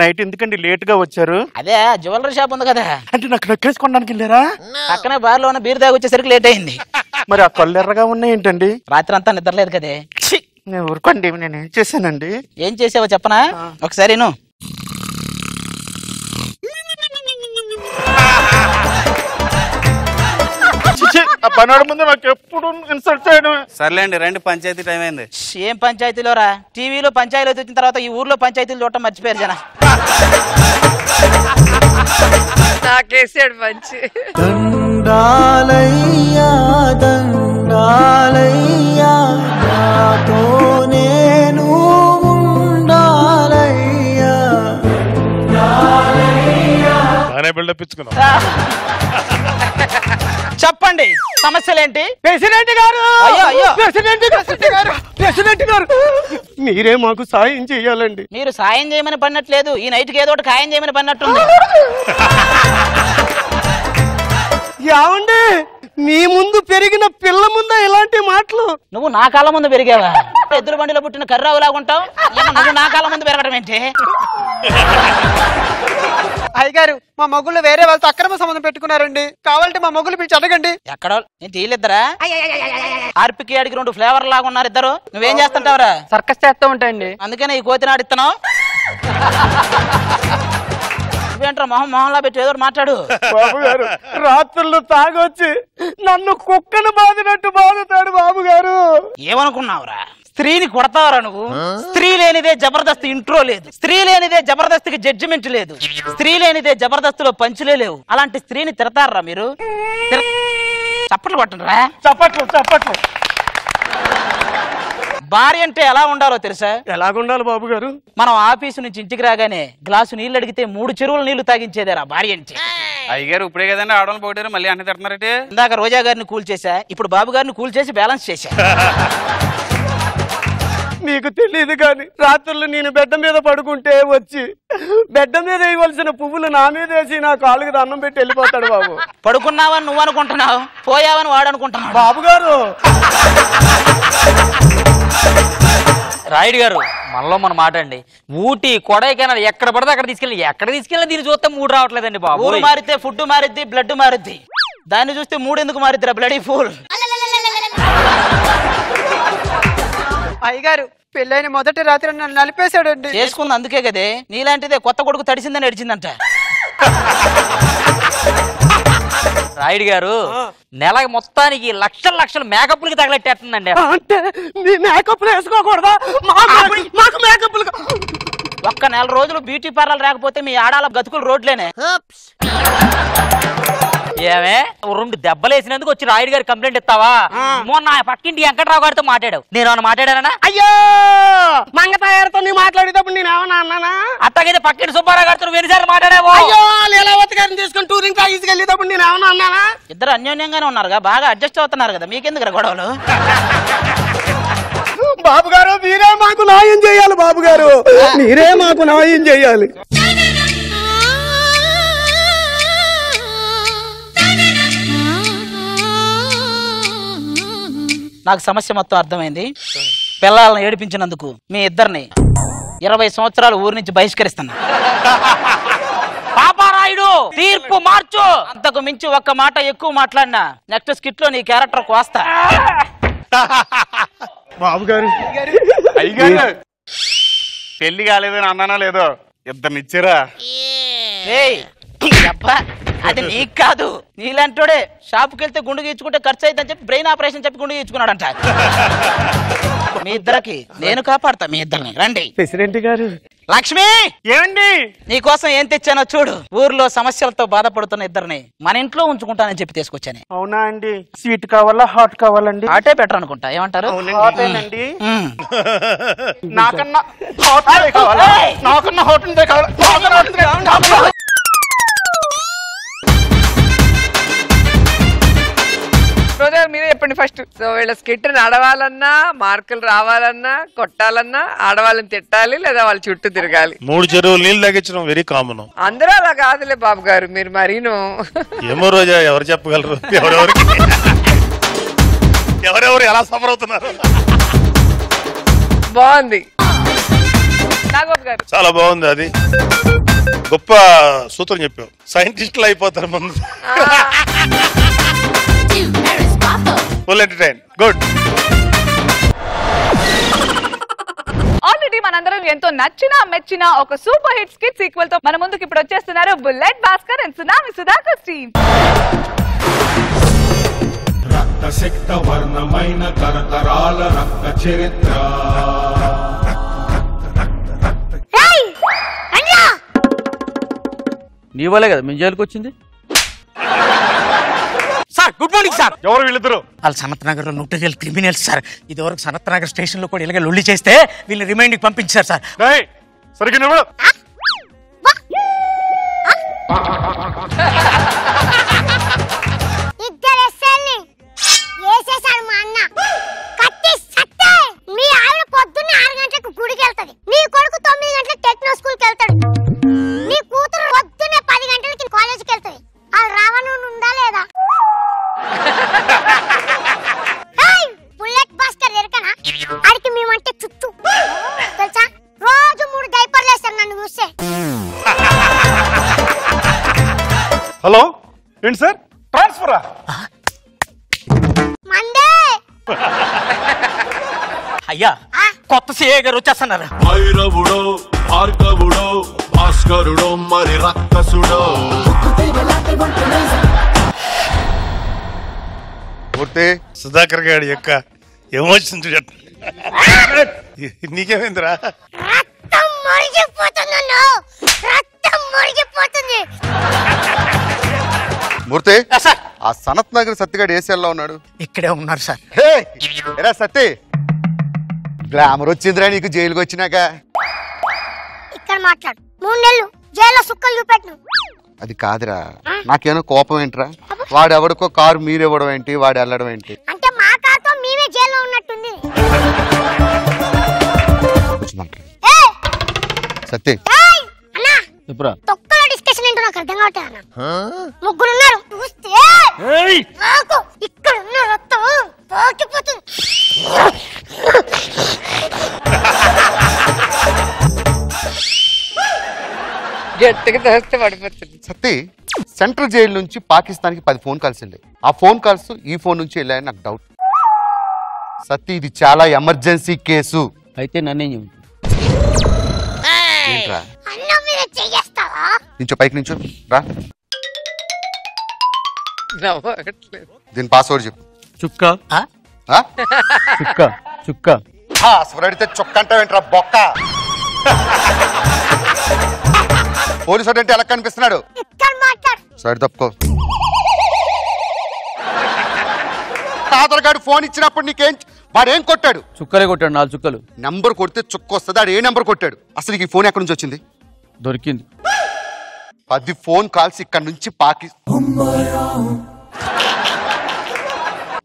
నైట్ ఎందుకండి లేట్ గా వచ్చారు? అదే జ్యువెలరీ షాప్ ఉంది కదా, అంటే నాకు నెక్లెస్ కొనడానికి వెళ్ళారా? పక్కనే బార్ లో ఉన్న బీర్ దాగి వచ్చేసరికి లేట్ అయింది. మరి ఆ కళ్ళు ఎర్రగా ఉన్నాయి ఏంటండి? రాత్రి అంతా నిద్రలేదు కదే. ఊరుకోండి, నేను ఏం చేశానండి? ఏం చేసావో చెప్పనా ఒకసారి? నువ్వు పన్నెండు ముందు నాకు ఎప్పుడు ఇన్సల్ట్ చేయడమే. సర్లేండి రండి, పంచాయతీ టైం అయింది. ఏం పంచాయతీలో రా? టీవీలో పంచాయతీలు వచ్చిన తర్వాత ఈ ఊర్లో పంచాయతీలు చూడటం మర్చిపోయారు జన. నాకేసాడు మంచి. దండాలయ్యా దండాలయ్యా నాతో నేను ఉండాలయ్యా దండాలయ్యా అనే బిల్డప్ ఇచ్చుకున్నాం. చెప్పండి ఏంటి సమస్యలు ఏంటి ప్రెసిడెంట్ గారు అయ్యో అయ్యో ప్రెసిడెంట్ గారు మీరే మాకు సాయం చేయాలండి మీరు సాయం చేయమని పన్నట్లేదు ఈ నైట్ కి ఏదో ఒకటి సాయం చేయమని పన్నట్టుంది యావండి నీ ముందు పెరిగిన పిల్ల ముందు ఇలాంటి మాటలు నువ్వు నా కాలం ముందు పెరిగావా ఎద్దుల బండిలో పుట్టిన కర్రావు లాగా ఉంటావు నువ్వు నా కాలం ముందు పెరగడం ఏంటి అయ్యగారు మా మొగుళ్ళు వేరే వాళ్ళతో అక్రమ సంబంధం పెట్టుకున్నారండి కావాలంటే మా మొగుళ్ళు పిలిచి అడగండి ఎక్కడ నేను తీయలేద్దరా ఆర్పికి అడిగి రెండు ఫ్లేవర్ లాగా ఉన్నారు ఇద్దరు నువ్వేం చేస్తుంటావరా సర్కస్ చేస్తా ఉంటాండి అందుకనే ఈ కోతి నాడిస్తాను మొహంలా పెట్టి ఏదో మాట్లాడు బాబు గారు రాత్రులు తాగొచ్చి నన్ను కుక్కను బాధినట్టు బాధుతాడు బాబు గారు ఏమనుకున్నావురా స్త్రీని కొడతావరా నువ్వు స్త్రీ లేనిదే జబర్దస్త్ ఇంట్రో లేదు స్త్రీ లేనిదే జబర్దస్త్ కి జడ్జిమెంట్ లేదు స్త్రీ లేనిదే జబర్దస్త్ లో పంచులే లేవు అలాంటి స్త్రీని తిరతారా మీరు చప్పట్లు కొట్టండిరా చప్పట్లు చప్పట్లు భార్య అంటే ఎలా ఉండాలో తెలుసా ఎలాగుండాలి బాబు గారు మనం ఆఫీసు నుంచి ఇంటికి రాగానే గ్లాసు నీళ్లు అడిగితే 3 చెరువుల నీళ్లు తాగించేదేరా భార్య అంటే అయ్యగారు ఇప్పుడే కదండి ఆడవాళ్ళు పోటారు మళ్ళీ అన్ని తింటున్నారంటే ఇందాక రోజా గారిని కూల్ చేశా ఇప్పుడు బాబు గారిని కూల్ చేసి బ్యాలెన్స్ చేశా నీకు తెలియదు కానీ రాత్రులు నేను బెడ్డ మీద పడుకుంటే వచ్చి బెడ్డ మీద వేయవలసిన పువ్వులు నా మీద వేసి నా కాలుకి దండం పెట్టి వెళ్ళిపోతాడు బాబు పడుకున్నావని నువ్వు అనుకుంటున్నావు పోయావని వాడు అనుకుంటున్నావు బాబు గారు రాయుడు గారు మనలో మన మాట అండి ఊటీ కొడైకెనాల్ ఎక్కడ పడితే అక్కడ తీసుకెళ్ళి ఎక్కడ తీసుకెళ్ళినా దీన్ని చూస్తే 3 రావట్లేదండి బాబు ఊరు మారితే ఫుడ్ మారిద్ది బ్లడ్ మారిద్ది దాన్ని చూస్తే 3 ఎందుకు మారిద్దిరా బ్లడీ ఫూల్ అయ్యగారు పెళ్ళైన మొదటి రాత్రి నన్ను నలిపేశాడండి చేసుకుంది అందుకే కదే నీలాంటిదే కొత్త కొడుకు తడిసిందని ఏడిచిందంట రాయుడు గారు నెల మొత్తానికి లక్షల లక్షల మేకప్లకి తగలెట్టేస్తుందండి అంటే మీ మేకప్లు వేసుకోకూడదా మాకు మేకప్లు ఒక్క 4 రోజులు బ్యూటీ పార్లర్ రాకపోతే మీ ఆడాల గతుకులు రోడ్లేనే ఏమే 2 దెబ్బలు వేసినందుకు వచ్చి రాయుడు గారు కంప్లైంట్ ఇస్తావా మొన్న పక్కింటి వెంకటరావు గారితో మాట్లాడావు నేనేమన్నా మాట్లాడానా అయ్యో మంగతాయారితో నీ మాట్లాడేటప్పుడు నేనేమన్నా అన్నానా అట్టగైతే పక్కింటి సుబ్బారావు గారితో ఎన్నిసార్లు మాట్లాడావు అయ్యో లీలావతి గారిని తీసుకుని టూరింగ్ ప్యాకేజ్కి వెళ్ళేటప్పుడు నేనేమన్నా అన్నానా ఇద్దరు అన్యోన్యంగానే ఉన్నారుగా బాగా అడ్జస్ట్ అవుతున్నారు కదా మీకెందుకు గొడవలు బాబు గారు మీరే మాకు న్యాయం చేయాలి బాబు గారు మీరే మాకు న్యాయం చేయాలి నాకు సమస్య మొత్తం అర్థమైంది పిల్లలను ఏడిపించినందుకు మీ ఇద్దరిని 20 సంవత్సరాలు ఊరి నుంచి బహిష్కరిస్తున్నా పాపారాయుడు తీర్పు మార్చు అంతకు మించి ఒక్క మాట ఎక్కువ మాట్లాడినా నెక్స్ట్ స్కిట్ లో నీ క్యారెక్టర్ కోస్తా బాబు గారు పెళ్లి కాలేదని అన్నానా లేదో ఇద్దరిని ఇచ్చారా అది నీకు కాదు నీలాంటోడే షాప్కి వెళ్తే గుండు గీచుకుంటే ఖర్చు అవుతుందని చెప్పి బ్రెయిన్ ఆపరేషన్ చెప్పి గుండు గీచుకున్నాడంట మీ ఇద్దరికి నేను కాపాడతా మీ ఇద్దరిని రండి ప్రెసిడెంట్ గారు లక్ష్మి ఏమండి నీకోసం ఏం తెచ్చానో చూడు ఊర్లో సమస్యలతో బాధపడుతున్న ఇద్దరిని మన ఇంట్లో ఉంచుకుంటానని చెప్పి తీసుకొచ్చాను అవునా అండి స్వీట్ కావాలా హాట్ కావాలండి హాటే బెటర్ అనుకుంటా ఏమంటారు నాకన్నా హాట్ మీరే చెప్పండి ఫస్ట్ సో వీళ్ళ స్కిట్ నడవాలన్నా మార్కులు రావాలన్నా కొట్టాలన్నా ఆడవాళ్ళని తిట్టాలి లేదా వాళ్ళ చుట్టూ తిరగాలి 3 చెరువులు నీళ్లు తగ్గించడం వెరీ కామన్ అందరూ అలా కాదులే బాబు గారు మీరు మరీను ఏమో రోజా ఎవరు చెప్పగలరు ఎవరెవరు ఎలా సఫర్ అవుతున్నారు బాగుంది నాగబాబు గారు చాలా బాగుంది అది గొప్ప సూత్రం చెప్పావు సైంటిస్టులు అయిపోతారు ముందు ఆల్రెడీ మనందరం ఎంతో నచ్చినా మెచ్చినా ఒక సూపర్ హిట్ స్కిట్ సీక్వెల్ తో మన ముందుకు ఇప్పుడు వచ్చేస్తున్నారు bullet Bhaskar and tsunami Sudhakar team రక్తసిక్త వర్ణమైన తరతరాల రక్త చరిత్ర నీ వల్లే కదా మేము జైలుకి వచ్చింది గుడ్ మార్నింగ్ సార్ ఎవరు వీళ్ళిద్దరు వాళ్ళు సనత్ నగర్ లో 100 క్రిమినల్స్ సార్ ఇది వరకు సనత్ నగర్ స్టేషన్ లో కూడా ఇలాగే లొల్లి చేస్తే వీళ్ళని రిమైండ్ పంపించారు సార్ ఏంటి సార్ ట్రాన్స్ఫరా మండే అయ్యా కొత్త సిఏ గారు వచ్చేస్తున్నారు ఐరవుడో ఆర్కవుడో భాస్కరుడో మరి రక్తసుడో పూర్తి సుధాకర్ గారి యొక్క ఎమోషన్ చూడండి నీకేమైందిరా రక్తం మురిగిపోతుందన్న రక్తం మురిగిపోతుంది మూర్తి సార్ ఆ సనత్ నగర్ సత్తిగాడు ఏసీఎల్లో ఉన్నాడు ఇక్కడే ఉన్నారు సార్ హే ఎరా సత్తి గ్లామర్ వచ్చిందిరా నీకు జైలుకి వచ్చినాక ఇక్కడ మాట్లాడు 3 నెలలు జైల్లో సుక్కలు చూపెట్టు అది కాదురా నాకేనో కోపం ఏంట్రా వాడు ఎవడకో కారు మీరేవడం ఏంటి వాడు వెళ్ళడం ఏంటి అంటే మా కారుతో మీవే జైల్లో ఉన్నట్టుంది ఏ సత్తి ఏయ్ అన్న ఇపురా తొక్కల డిస్కషన్ ఏంటో నాకు అర్థం కావట్లేదు అన్న హ ముగ్గురు ఉన్నారు చూస్తే ఏయ్ నాకు ఇక్కడ ఉన్న రక్తం పోకిపోతుంది గట్టిగా దహస్తే పడిపోతుంది సత్తి సెంట్రల్ జైలు నుంచి పాకిస్తాన్ కి 10 ఫోన్ కాల్స్ వెళ్ళాయి ఆ ఫోన్ కాల్స్ ఈ ఫోన్ నుంచి వెళ్ళాయని నాకు డౌట్ సత్తి ఇది చాలా ఎమర్జెన్సీ కేసు అయితే నన్నేం చెబుతుంది ఏంట్రా అన్న మీరు చేస్తావా నించో పైకి నించో రా నవ్వట్లేదు దీని పాస్వర్డ్ చెప్పు చుక్క ఆ చుక్క చుక్క పాస్వర్డ్ అయితే చుక్క అంటావేంట్రా బొక్క పోలీసు అంటే ఎలా కనిపిస్తున్నాడు సైడ్ తప్పుకో తాతరగాడు ఫోన్ ఇచ్చినప్పుడు నీకేం వాడేం కొట్టాడు చుక్కలే కొట్టాడు 4 చుక్కలు నంబర్ కొడితే చుక్క వస్తుంది వాడు ఏ నంబర్ కొట్టాడు అసలు ఈ ఫోన్ ఎక్కడి నుంచి వచ్చింది దొరికింది 10 ఫోన్ కాల్స్ ఇక్కడి నుంచి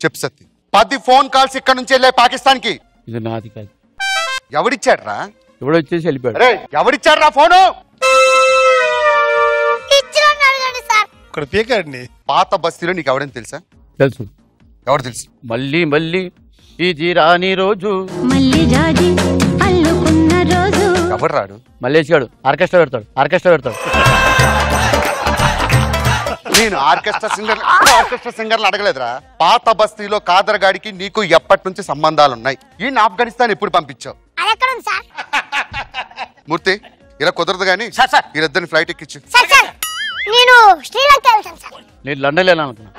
చెప్పు సత్తి 10 ఫోన్ కాల్స్ ఇక్కడి నుంచి వెళ్ళాయి పాకిస్తాన్ కి ఇది నాది కాదు ఎవడిచ్చాడు రా ఎవడొచ్చేసి వెళ్ళిపోయాడు ఎవడిచ్చాడు రా ఫోను పాత బస్తీలో నీకు ఎవడని తెలుసా తెలుసు ఎవరు తెలుసు మళ్ళీ మళ్ళీ ఇది రాని రోజు ఎవరు రాడు మల్లేష్ గాడు ఆర్కెస్ట్రా పెడతాడు ఆర్కెస్ట్రా పెడతాడు నేను ఆర్కెస్ట్రా సింగర్లు అడగలేదురా పాత బస్తీలో కాదర్ గాడికి నీకు ఎప్పటి నుంచి సంబంధాలు ఉన్నాయి ఈ ఆఫ్ఘనిస్తాన్ ఎప్పుడు పంపించావు మూర్తి ఇలా కుదరదు కానీ వీరిద్దరిని ఫ్లైట్ ఎక్కించు నేను శ్రీలంక వెళ్తాను సార్ నేను లండన్ వెళ్ళాను అనుకున్నా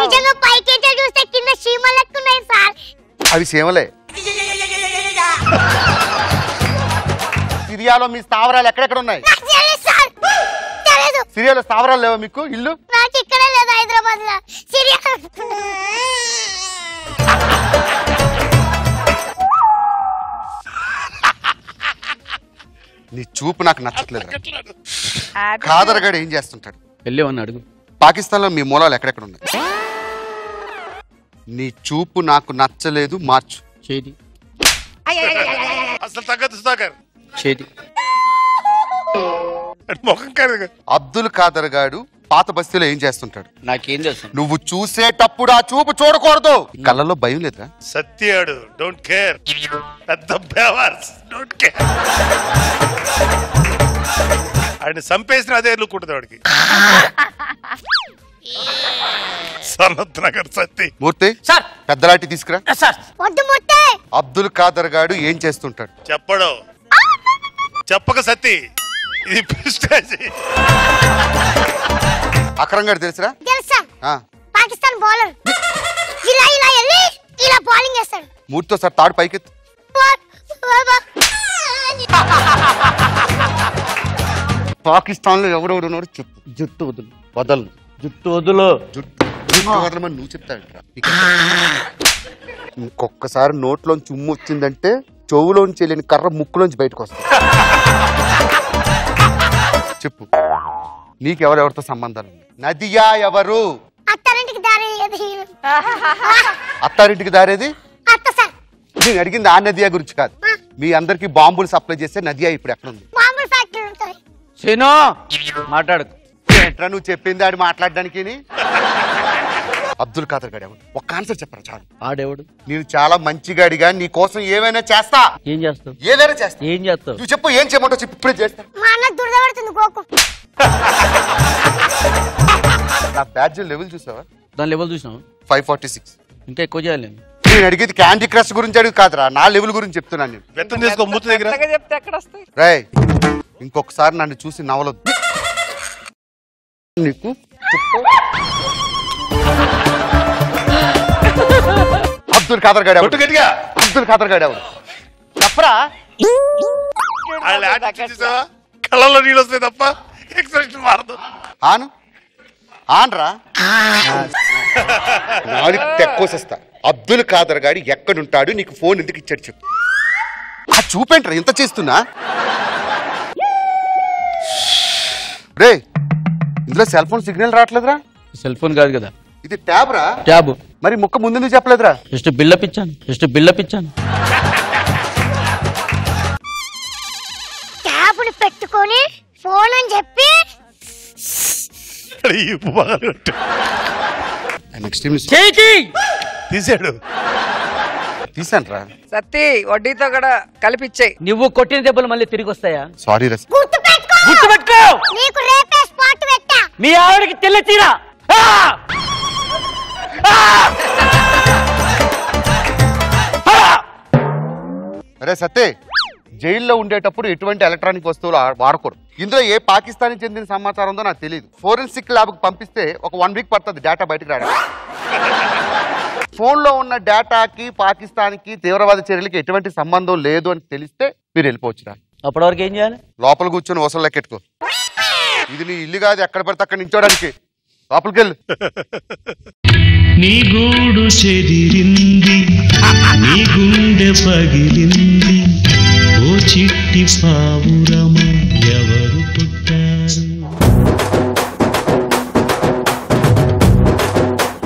నిజంగా పైకి చూస్తే కింద సీమలెక్కున్నాయి సార్ అవి సీమలే సిరియాలో మీ స్థావరాలు ఎక్కడెక్కడ ఉన్నాయి సిరియాలో స్థావరాలు లేవా మీకు ఇల్లు నాకు ఇక్కడే లేదు హైదరాబాద్ లో సిరియా నీ చూపు నాకు నచ్చట్లేదు కాదరగాడు ఏం చేస్తుంటాడు వెళ్ళేవన్నా అడుగు పాకిస్తాన్ లో మీ మూలాలు ఎక్కడెక్కడ ఉన్నాయి నీ చూపు నాకు నచ్చలేదు మార్చు చేది అబ్దుల్ ఖాదర్ గాడు పాత బస్తీలో ఏం చేస్తుంటాడు నాకేం తెలుసు నువ్వు చూసేటప్పుడు ఆ చూపు చూడకూడదు కళ్ళలో భయం లేదా సత్యాడు డోంట్ కేర్ పెద్ద బేవర్స్ డోంట్ కేర్ ఆయన సంపేసిన అదే ఎల్లుకుంటుంది వాడికి సనత్ నగర్ సత్తి మూర్తి సార్ పెద్దలాంటి తీసుకురా సార్ అబ్దుల్ ఖాదర్ గాడు ఏం చేస్తుంటాడు చెప్పడు చెప్పక సత్తి ఇది అక్రం గారు తెలుసురా పాకిస్తాన్ బౌలర్ ఇలా ఇలా ఎల్లి ఇలా బౌలింగ్ చేస్తాడు మూర్తో సార్ తాడు పైకి పాకిస్తాన్ లో ఎవడెవడు ఉన్నాడు చెప్పు జుట్టు వదులు వదలు జుట్టు వదులు జుట్టు వదలమని నువ్వు చెప్తాడు ఇంకొకసారి నోట్లోంచి ఉమ్ము వచ్చిందంటే చెవులోంచి వెళ్ళిన కర్ర ముక్కులోంచి బయటకు వస్తాడు చెప్పు నీకెవరెవరితో సంబంధాలు నదియా ఎవరు అత్తారింటికి దారేది నేను అడిగింది ఆ నదియా గురించి కాదు మీ అందరికి బాంబులు సప్లై చేస్తే నదియా ఇప్పుడు ఎక్కడ ఉంది ఎట్లా నువ్వు చెప్పింది ఆడు మాట్లాడడానికి అబ్దుల్ ఖాదర్ గాడు ఎవడు ఒక ఆన్సర్ చెప్పరా చాలు ఆడేవాడు నేను చాలా మంచిగాడిగా నీ కోసం ఏమైనా చేస్తా ఏం చేస్తావు ఏదైనా చేస్తా ఏం చేస్తావు నువ్వు చెప్పు ఏం చేయమంటావు చెప్పు ఇప్పుడే చేస్తా ना బ్యాడ్జ్ లెవెల్ చూసావా? దాని లెవెల్ చూసాను 546 ఇంకా ఎక్కువ చేయాలి. నేను అడిగేది క్యాండీ క్రష్ గురించి అడిగి కాదురా, నా లెవెల్ గురించి చెప్తున్నాను. నేను వెంటనే తీసుకో ముత్తు దగ్గర అట్లాగా చెప్తే ఎక్కడ వస్తాయి రేయ్? ఇంకొకసారి నన్ను చూసి నవ్వొద్దు నీకు. అబ్దుల్ ఖాదర్ గాడు కొట్టు గట్టిగా. అబ్దుల్ ఖాదర్ గాడు తప్పరా? అలా చూసా కళ్ళలో నీళ్ళు వస్తాయి తప్ప ఎక్స్‌ప్రెషన్ మారదు. ఆను ఆన్రా నాది తెక్కోసేస్తా. అబ్దుల్ ఖాదర్ గాడు ఎక్కడ ఉంటాడు? నీకు ఫోన్ ఎందుకు ఇచ్చాడు చెప్పు. ఆ చూపేంట్రా ఎంత చేస్తున్నా రే. ఇందులో సెల్ ఫోన్ సిగ్నల్ రావట్లేదురా. సెల్ ఫోన్ కాదు కదా ఇది, ట్యాబ్ రా ట్యాబ్. మరి ముక్క ముందు నువ్వు చెప్పలేదురా. జస్ట్ బిల్డప్ ఇచ్చాను, జస్ట్ బిల్డప్ ఇచ్చాను. ట్యాబ్ ని పెట్టుకొని ఫోన్ అని చెప్పి తీసాడు. తీసానరా సత్తి వడ్డీతో కూడా కలిపిచ్చాయి. నువ్వు కొట్టిన దెబ్బలు మళ్ళీ తిరిగి వస్తాయా? సారీ రా. గుర్తుపెట్టుకో నీకు రేపే స్పాట్ పెట్టా. మీ ఆవిడకి తెల్ల తీరా. అరే సత్తే, జైల్లో ఉండేటప్పుడు ఎటువంటి ఎలక్ట్రానిక్ వస్తువులు వాడకూడదు. ఇందులో ఏ పాకిస్తాన్ చెందిన సమాచారం ఉందో నాకు తెలియదు. ఫోరెన్సిక్ ల్యాబ్ కు పంపిస్తే ఒక 1 week పడుతుంది డేటా బయటకు రావడానికి. ఫోన్ లో ఉన్న డేటాకి పాకిస్తాన్ కి తీవ్రవాద చర్యలకి ఎటువంటి సంబంధం లేదు అని తెలిస్తే మీరు వెళ్ళిపోవచ్చు. అప్పటి వరకు ఏం చేయాలి? లోపల కూర్చొని వసలు లెక్కెట్టుకో. ఇది నీ ఇల్లు కాదు ఎక్కడ పడితే అక్కడ నిల్చోడానికి. లోపలికి వెళ్ళు. నీ గూడు చెదిరింది, నీ గుండె పగిలింది, ఓ చిట్టి పావురమ ఎవరు పుట్టారు?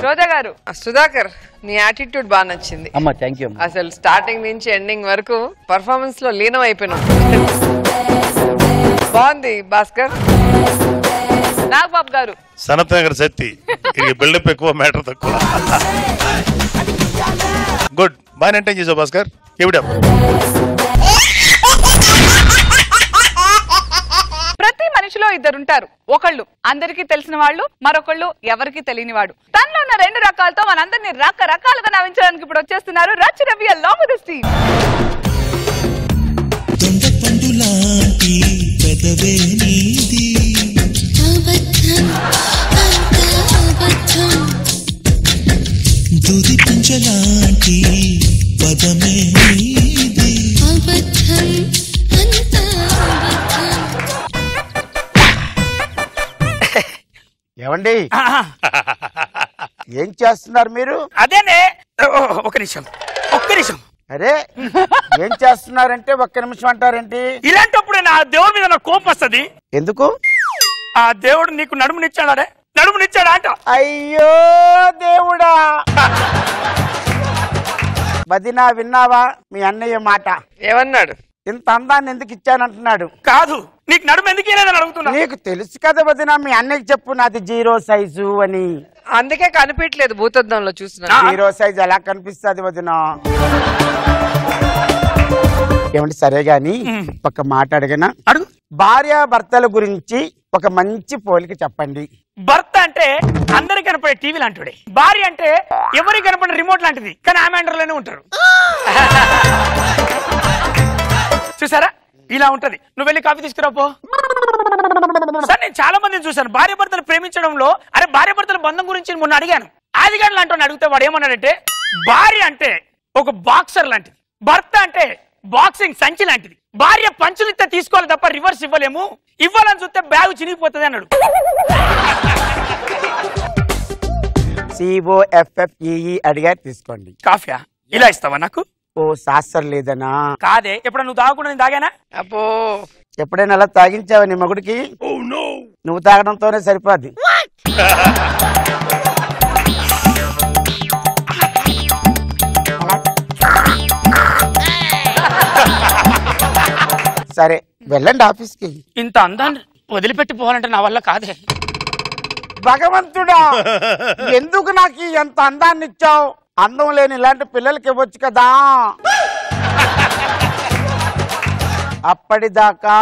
రోజా గారు, సుధాకర్ నీ యాటిట్యూడ్ బాగా నచ్చింది అమ్మా. Thank you. అసలు స్టార్టింగ్ నుంచి ఎండింగ్ వరకు పర్ఫార్మెన్స్ లో లీనం అయిపోయినా బాగుంది. భాస్కర్ నాగ బాబు గారు, సనత్ నగర్ శక్తి బిల్డప్ ఎక్కువ మ్యాటర్ తక్కువ. గుడ్ బాగా ఎంటైన్ చేసావు భాస్కర్. ఎవిడప్ ప్రతి మనిషిలో ఇద్దరుంటారు. ఒకళ్ళు అందరికీ తెలిసిన వాళ్ళు, మరొకళ్ళు ఎవరికి తెలియని వాడు. తనలో ఉన్న రెండు రకాలతో మనందరినీ రకరకాలుగా నవ్వించడానికి ఇప్పుడు వచ్చేస్తున్నారు Racha Ravi along with his team. दूधी पंचलाटी पदमे नीदी अबथन अंता ఏమండి ఏం చేస్తున్నారు మీరు? అదేనే ఒక నిమిషం, ఒక్క నిమిషం. అరే ఏం చేస్తున్నారంటే ఒక్క నిమిషం అంటారేంటి? ఇలాంటప్పుడు నా దేవుడి మీద నాకు కోపం వస్తుంది. ఎందుకు? ఆ దేవుడు నీకు నడుమునిచ్చాడే, నడుమునిచ్చాడంట. అయ్యో దేవుడా. వదినా విన్నావా మీ అన్నయ్య మాట? ఏమన్నాడు? ఇంత అందాన్ని ఎందుకు ఇచ్చానంటున్నాడు. కాదు నీకు నడుము ఎందుకు ఇవ్వలేదని అడుగుతున్నా. నీకు తెలుసు కదా వదినా, మీ అన్నయ్యకి చెప్పు నాది 0 size అని. అందుకే కనిపించలేదు భూతద్దంలో చూసినా. 0 size ఎలా కనిపిస్తుంది వదినా? ఏమంటే సరే గాని ఒక్క మాట అడిగినా అడుగు. భార్య భర్తల గురించి ఒక మంచి పోలిక చెప్పండి. భర్త అంటే అందరికి కనపడే టీవీ లాంటి, భార్య అంటే ఎవరికి కనపడే రిమోట్ లాంటిది. కానీ ఆమె అండర్లోనే ఉంటారు చూసారా, ఇలా ఉంటది. నువ్వు వెళ్ళి కాఫీ తీసుకురాపో. సార్ నేను చాలా మందిని చూసాను భార్య భర్తలు ప్రేమించడంలో. అరే భార్య భర్తల బంధం గురించి మొన్న అడిగాను ఆదిగాని లాంటి అడిగితే వాడు ఏమన్నాడంటే భార్య అంటే ఒక బాక్సర్ లాంటిది, భర్త అంటే బాక్సింగ్ సంచి లాంటిది. భార్య పంచులు ఇస్తే తీసుకోవాలి తప్ప రివర్స్ ఇవ్వలేము, ఇవ్వాలని చూస్తే బ్యాగు చినిగిపోతుంది అన్నాడు. అడిగా తీసుకోండి. కాఫీయా ఇలా ఇస్తావా నాకు? ఓ శాస్త్రం లేదనా? కాదే ఎప్పుడైనా నువ్వు తాగకుండా నేను తాగానా? అబ్బో ఎప్పుడైనా అలా తాగించావా నీ మగుడికి? నువ్వు తాగడంతోనే సరిపోద్ది. సరే వెళ్ళండి ఆఫీస్కి. ఇంత అందాన్ని వదిలిపెట్టి పోవాలంటే నా వల్ల కాదే. భగవంతుడా ఎందుకు నాకు ఎంత అందాన్ని ఇచ్చావు? అందం లేని ఇలాంటి పిల్లలకి ఇవ్వచ్చు కదా. అప్పటిదాకా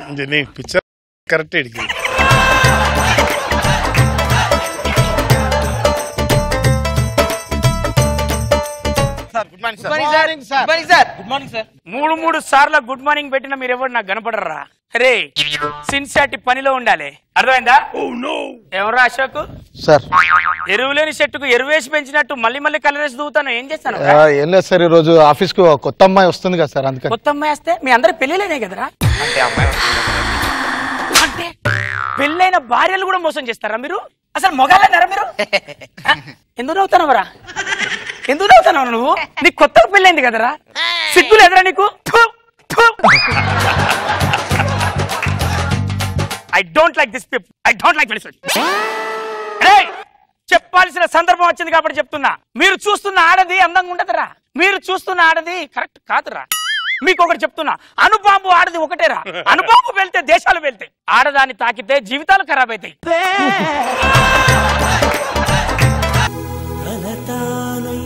नहीं पिक्चर करेक्ट मूड मूड सार्ला गुड मार्निंग पेट्टिना मीरेवर नाकु गनपडरा अरे सिंसियरिटी पनिलो उंडाले अर्थमैंदा ओह नो एवरा अशोक सर ఎరువులేని చెట్టుకు ఎరువేసి పెంచినట్టు మళ్ళీ మళ్ళీ కలరేసి దూతాను ఏం చేస్తాను ఆ ఎల్ల సర్ ఈ రోజు ఆఫీస్ కు కొత్త అమ్మాయి వస్తుంది కదా సార్ అందుకని కొత్త అమ్మాయి వస్తే మీ అందరి పెళ్ళిలేనే కదరా అంటే అమ్మాయి అంటే పెళ్ళైన భార్యలు కూడా మోసం చేస్తారా మీరు అసలు మొగాళ్ళేనరా మీరు ఎందుకు అవుతానవరా ఎందుకు అవుతానవరా నువ్వు నీ కొత్తగా పెళ్ళైంది కదరా సిగ్గు లేదరా నీకు I don't like this people. I don't like this. Hey, చెప్పాల్సిన సందర్భం వచ్చింది కాబట్టి చెప్తున్నా. మీరు చూస్తున్న ఆడది అందంగా ఉండదరా. మీరు చూస్తున్న ఆడది కరెక్ట్ కాదురా. మీకు ఒకటి చెప్తున్నా. అనుబాబు ఆడది ఒకటేరా. అనుబాబు వెళ్తే దేశాలు వెళ్తాయి. ఆడదాని తాకితే జీవితాలు ఖరాబ్ అవుతాయి. అలతానై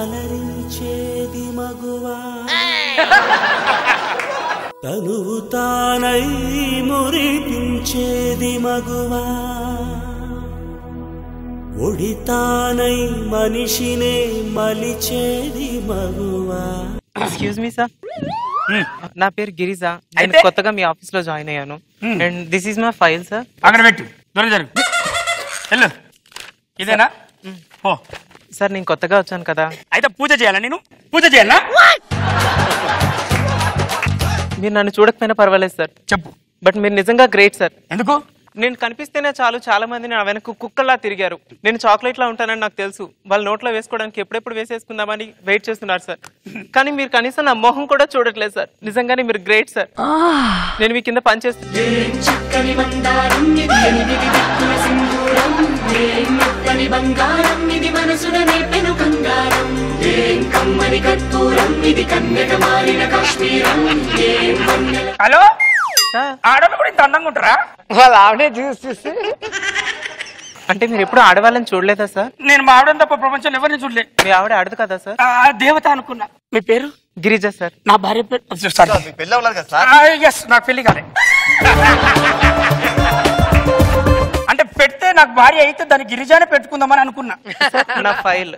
అలరించేది మగువా. తనువు తానై మురిపించేది మగువా ఒడితానై మనిషినే మలిచేది మగువా ఎక్స్క్యూజ్ మీ సార్ నా పేరు గిరిజా నేను కొత్తగా మీ ఆఫీస్ లో జాయిన్ అయ్యాను and this is my file sir అక్కడ పెట్టు దొర జరుగు హలో ఇదేనా ఓ సార్ నేను కొత్తగా వచ్చాను కదా అయితే పూజ చేయాలా నేను పూజ చేయాలా మీరు నన్ను చూడకపోయినా పర్వాలేదు సార్ చెప్పు బట్ మీరు నిజంగా గ్రేట్ సార్ ఎందుకు నేను కనిపిస్తేనే చాలు చాలా మంది నా వెనక కుక్కలా తిరిగారు నేను చాక్లెట్ లా ఉంటానని నాకు తెలుసు వాళ్ళ నోట్లో వేసుకోవడానికి ఎప్పుడెప్పుడు వేసేసుకుందామని వెయిట్ చేస్తున్నారు సార్ కానీ మీరు కనీసం నా మొహం కూడా చూడట్లేదు సార్ నిజంగానే మీరు గ్రేట్ సార్ నేను మీ కింద పని చేస్తాను హలో ఆడవాళ్ళు కూడా ఇంత అందంగా ఉంటారా వాళ్ళు ఆవిడే చూసి అంటే మీరు ఎప్పుడు ఆడవాళ్ళని చూడలేదా సార్ నేను మా ఆవిడని తప్ప ప్రపంచంలో ఎవరిని చూడలే మీ ఆవిడ ఆడదు కదా సార్ దేవత అనుకున్నా మీ పేరు గిరిజ సార్ నా భార్య పేరు సార్ మీ పెళ్ళి అవ్వలేదు కదా సార్ yes నాకు పెళ్లి కాలే అంటే పెడితే నాకు భార్య అయితే దాన్ని గిరిజానే పెట్టుకుందామని అనుకున్నా నా ఫైల్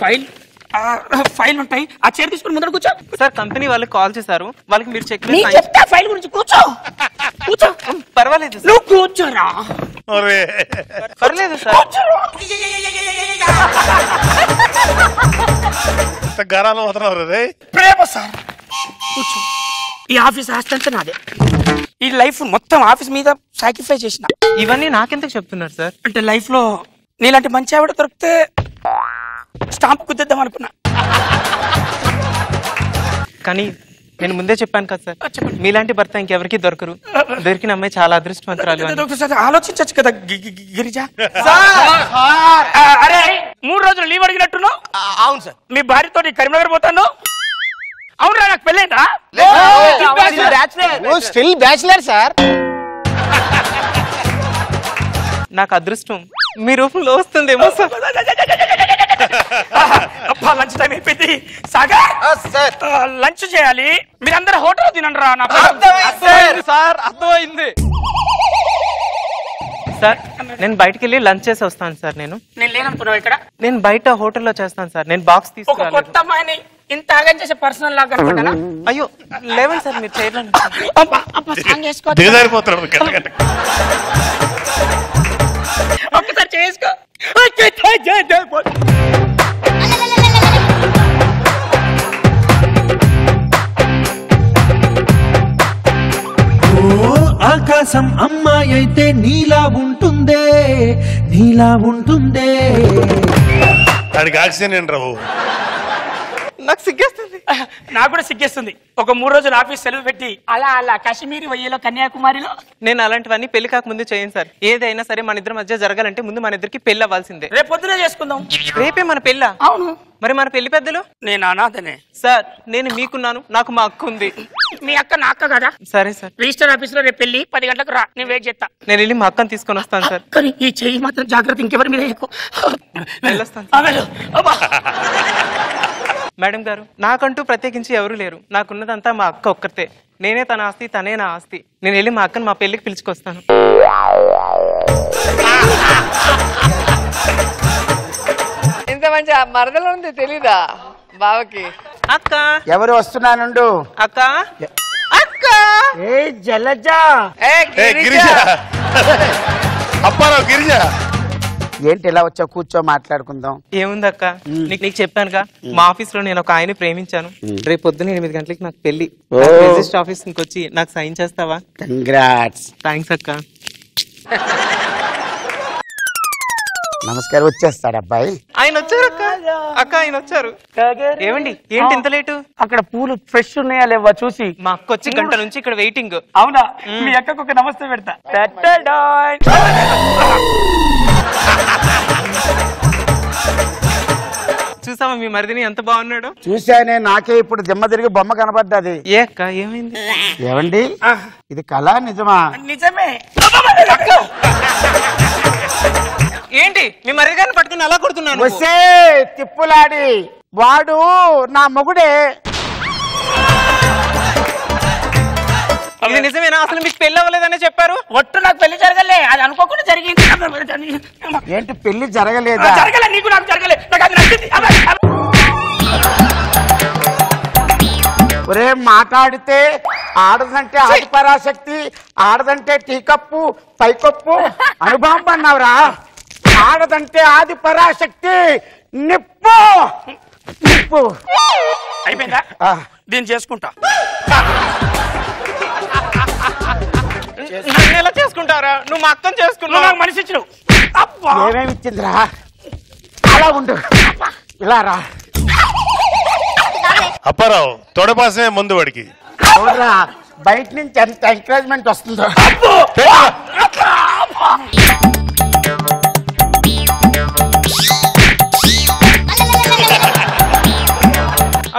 ఫైల్ ఫైల్ ఉంటాయి ఆ చైర్ తీసుకుని ముందర కూర్చో సార్ కంపెనీ వాళ్ళకి కాల్ చేశారు వాళ్ళకి మీరు చెక్ చేయండి నేను చెప్తా ఫైల్ గురించి కూర్చో కూర్చో పర్వాలేదు సార్ నువ్వు కూర్చోరా అరే పర్లేదు సార్ కూర్చోరా త గరాలో వదరరు రే ప్రేమ సార్ కూర్చో ఈ ఆఫీస్ ఆస్తంత నాదే ఈ లైఫ్ మొత్తం ఆఫీస్ మీద సాక్రిఫైస్ చేసినా ఇవన్నీ నాకెందుకు చెప్తున్నారు సార్ అంటే లైఫ్ లో నీలాంటి మంచి ఆవిడ దొరికితే స్టాంప్ కుదిద్దాం అనుకున్నా కానీ నేను ముందే చెప్పాను కదా సార్ మీలాంటి భర్త ఇంకెవరికి దొరకరు దొరికిన అమ్మాయి చాలా అదృష్టవంతురాలు ఆలోచించచ్చు కదా గిరిజ అరే 3 రోజులు లీవ్ అడిగినట్టున్నావు అవును సార్ మీ భార్యతో కరీంనగర్ పోతాను అవునరా నాకు పెళ్ళైందా స్టిల్ బ్యాచిలర్ సార్ నాకు అదృష్టం మీ రూపంలో వస్తుందేమో సార్ అబ్బా లంచ్ టైం అయిపోయింది సాగర్ సార్ లంచ్ చేయాలి మీరందరూ హోటల్ తినండిరా నాకు అర్థమైంది సార్ అర్థమైంది సార్ నేను బయటికి వెళ్ళి లంచ్ చేసి వస్తాను సార్ నేను లేననుకున్నావు ఇక్కడ నేను బయట హోటల్లో చేస్తాను సార్ నేను బాక్స్ తీసుకురాలి కొత్త అమ్మాయిని ఇంత ఆగం చేసే పర్సనల్ లాగా అనుకుంటానా అయ్యో లేవండి సార్ మీరు చేయలేను అబ్బా అబ్బా సాంగ్ చేసుకో దిగజారిపోతారు కరెక్ట్ ఒక్కసారి చేసుకో ఓకే ఆకాశం అమ్మాయి అయితే నీలా ఉంటుందే నీలా ఉంటుందే దానికి ఆక్సిజన్ ఏంట్రా బాబు నాకు సిగ్గేస్తుంది నాకు కూడా సిగ్గేస్తుంది ఒక 3 రోజులు ఆఫీస్ సెలవు పెట్టి అలా అలా కాశ్మీర్ వయ్యలో కన్యాకుమారిలో నేను అలాంటివన్నీ పెళ్లి కాకముందు చేయను సార్ ఏదైనా సరే మన ఇద్దరి మధ్య జరగాలంటే ముందు మన ఇద్దరికి పెళ్లి అవ్వాల్సిందే రేపు పొద్దున చేసుకుందాం రేపే మన పెళ్ళా అవును మరి మన పెళ్లి పెద్దలు నేను అనాథనే సార్ నేను మీకున్నాను నాకు మా అక్క ఉంది మీ అక్క నా అక్క కదా సరే సార్ రిజిస్టర్ ఆఫీస్ లో రేపు వెళ్ళి 10 గంటలకు రా నేను వెయిట్ చేస్తా నేను వెళ్ళి మా అక్కని తీసుకొని వస్తాను సార్ ఈ చెయ్యి మాత్రం జాగ్రత్త ఇంకెవరి మీద వెళ్ళొస్తాను मैडम गारू नाकंटू प्रत्येकिंची एवरू लेरू नाकुन्नदंता मा अक्क ओक्कर्ते नेने तन आस्ति तने ना आस्ति नेनु एल्लि मा अक्कनु मा पेल्लिकि पिलुचुकोस्तानु इंत मंचि मरदलो उंदि तेलिदा बावकी अक्क एवरू वस्तुन्नानुंडु अक्क अक्क ए जलजा ए गिरिजा अप्पारो गिरिजा పూలు ఫ్రెష్ ఉన్నాయా లేవా చూసి మా అక్క వచ్చి గంట నుంచి ఇక్కడ వెయిటింగ్ అవునా మీ అక్కకు ఒక నమస్తే పెడతా చూసావా మీ మరిదిని ఎంత బాగున్నాడో చూసానే నాకే ఇప్పుడు దిమ్మ తిరిగి బొమ్మ కనబడ్డది ఏ అక్క ఏమైంది ఏవండి ఇది కళ నిజమా నిజమే అక్క ఏంటి మీ మరిదిని పట్టుకొని అలా కొడుతున్నాను ఒసే తిప్పులాడి వాడు నా మొగుడే ఇది నిజమేనా అసలు మీకు పెళ్లి అవ్వలేదనే చెప్పారు ఒట్టు నాకు పెళ్లి జరగలే అది అనుకోకుండా జరిగింది ఏంటి పెళ్లి జరగలేదా జరగలే నీకు నాకు జరగలే నాకు అది నచ్చింది ఒరే మాట్లాడితే ఆడదంటే ఆదిపరాశక్తి ఆడదంటే టీకప్పు పైకప్పు అనుభవం అన్నావరా ఆడదంటే ఆదిపరాశక్తి నిప్పు నిప్పు అయిపోయిందా దీన్ని చేసుకుంటా చేసుకుంటారా నువ్వు అర్థం చేసుకున్నావు నాకు మనిషి ఇచ్చినావు ఏమేమి ఇచ్చిందిరా అలా ఉండు ఇలా రా అప్పారావు తొడపాసే ముందు వాడికి చూడరా బయట నుంచి ఎంత ఎంకరేజ్మెంట్ వస్తుందో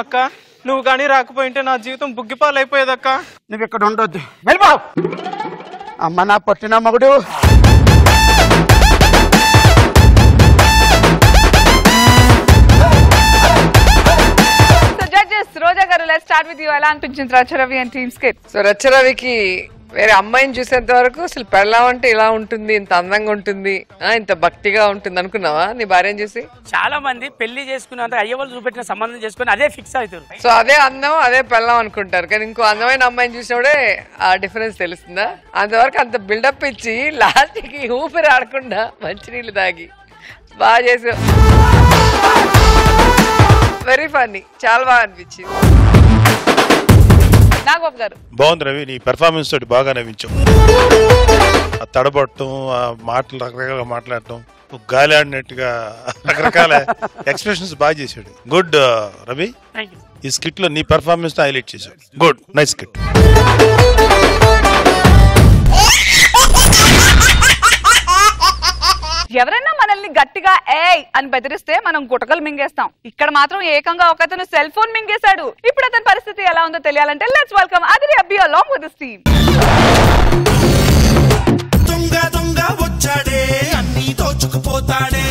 అక్క నువ్వు కానీ రాకపోయింటే నా జీవితం బుగ్గిపాలైపోయేదక్క నువ్వు ఇక్కడ ఉండొద్దు వెళ్ళిపోవు అమ్మ నా పొట్టిన మగుడు రోజా గారు లెట్స్ స్టార్ట్ విత్ యు ఎలా అనిపించింది Racha Ravi and team skit so Racha రవికి వేరే అమ్మాయిని చూసేంత వరకు అసలు పెళ్ళాం అంటే ఇలా ఉంటుంది ఇంత అందంగా ఉంటుంది ఇంత భక్తిగా ఉంటుంది అనుకున్నావా నీ భార్యని చూసి చాలా మంది పెళ్లి చేసుకున్న అయ్య వాళ్ళు చూపెట్టిన సంబంధం చేసుకుని అదే ఫిక్స్ అవుతారు సో అదే అందం అదే పెళ్ళాం అనుకుంటారు కానీ ఇంకో అందమైన అమ్మాయిని చూసినప్పుడే ఆ డిఫరెన్స్ తెలుస్తుందా అంతవరకు అంత బిల్డప్ ఇచ్చి లాస్ట్ కి ఊపిరి ఆడకుండా మంచినీళ్ళు తాగి బాగా చేసావు వెరీ ఫన్నీ చాలా బాగా అనిపించింది బాగుంది రవి నీ పెర్ఫార్మెన్స్ తోటి బాగా నవ్వించావు ఆ తడబట్టడం ఆ మాటలు రకరకాలుగా మాట్లాడటం గాలి ఆడినట్టుగా రకరకాల ఎక్స్ప్రెషన్స్ బాగా చేశాడు గుడ్ రవి ఈ స్కిట్ లో నీ పెర్ఫార్మెన్స్ హైలైట్ చేశాడు గుడ్ నైస్ స్కిట్ ఎవరైనా మనల్ని గట్టిగా ఏ అని బెదిరిస్తే మనం గుటకలు మింగేస్తాం ఇక్కడ మాత్రం ఏకంగా ఒక అతను సెల్ ఫోన్ మింగేశాడు ఇప్పుడు అతని పరిస్థితి ఎలా ఉందో తెలియాలంటే లెట్స్ వెల్కమ్ ఆదిరి అబ్బి అలాంగ్ విత్ హిస్ టీమ్ దొంగ దొంగ వచ్చాడే అన్నీ దోచుకుపోతాడే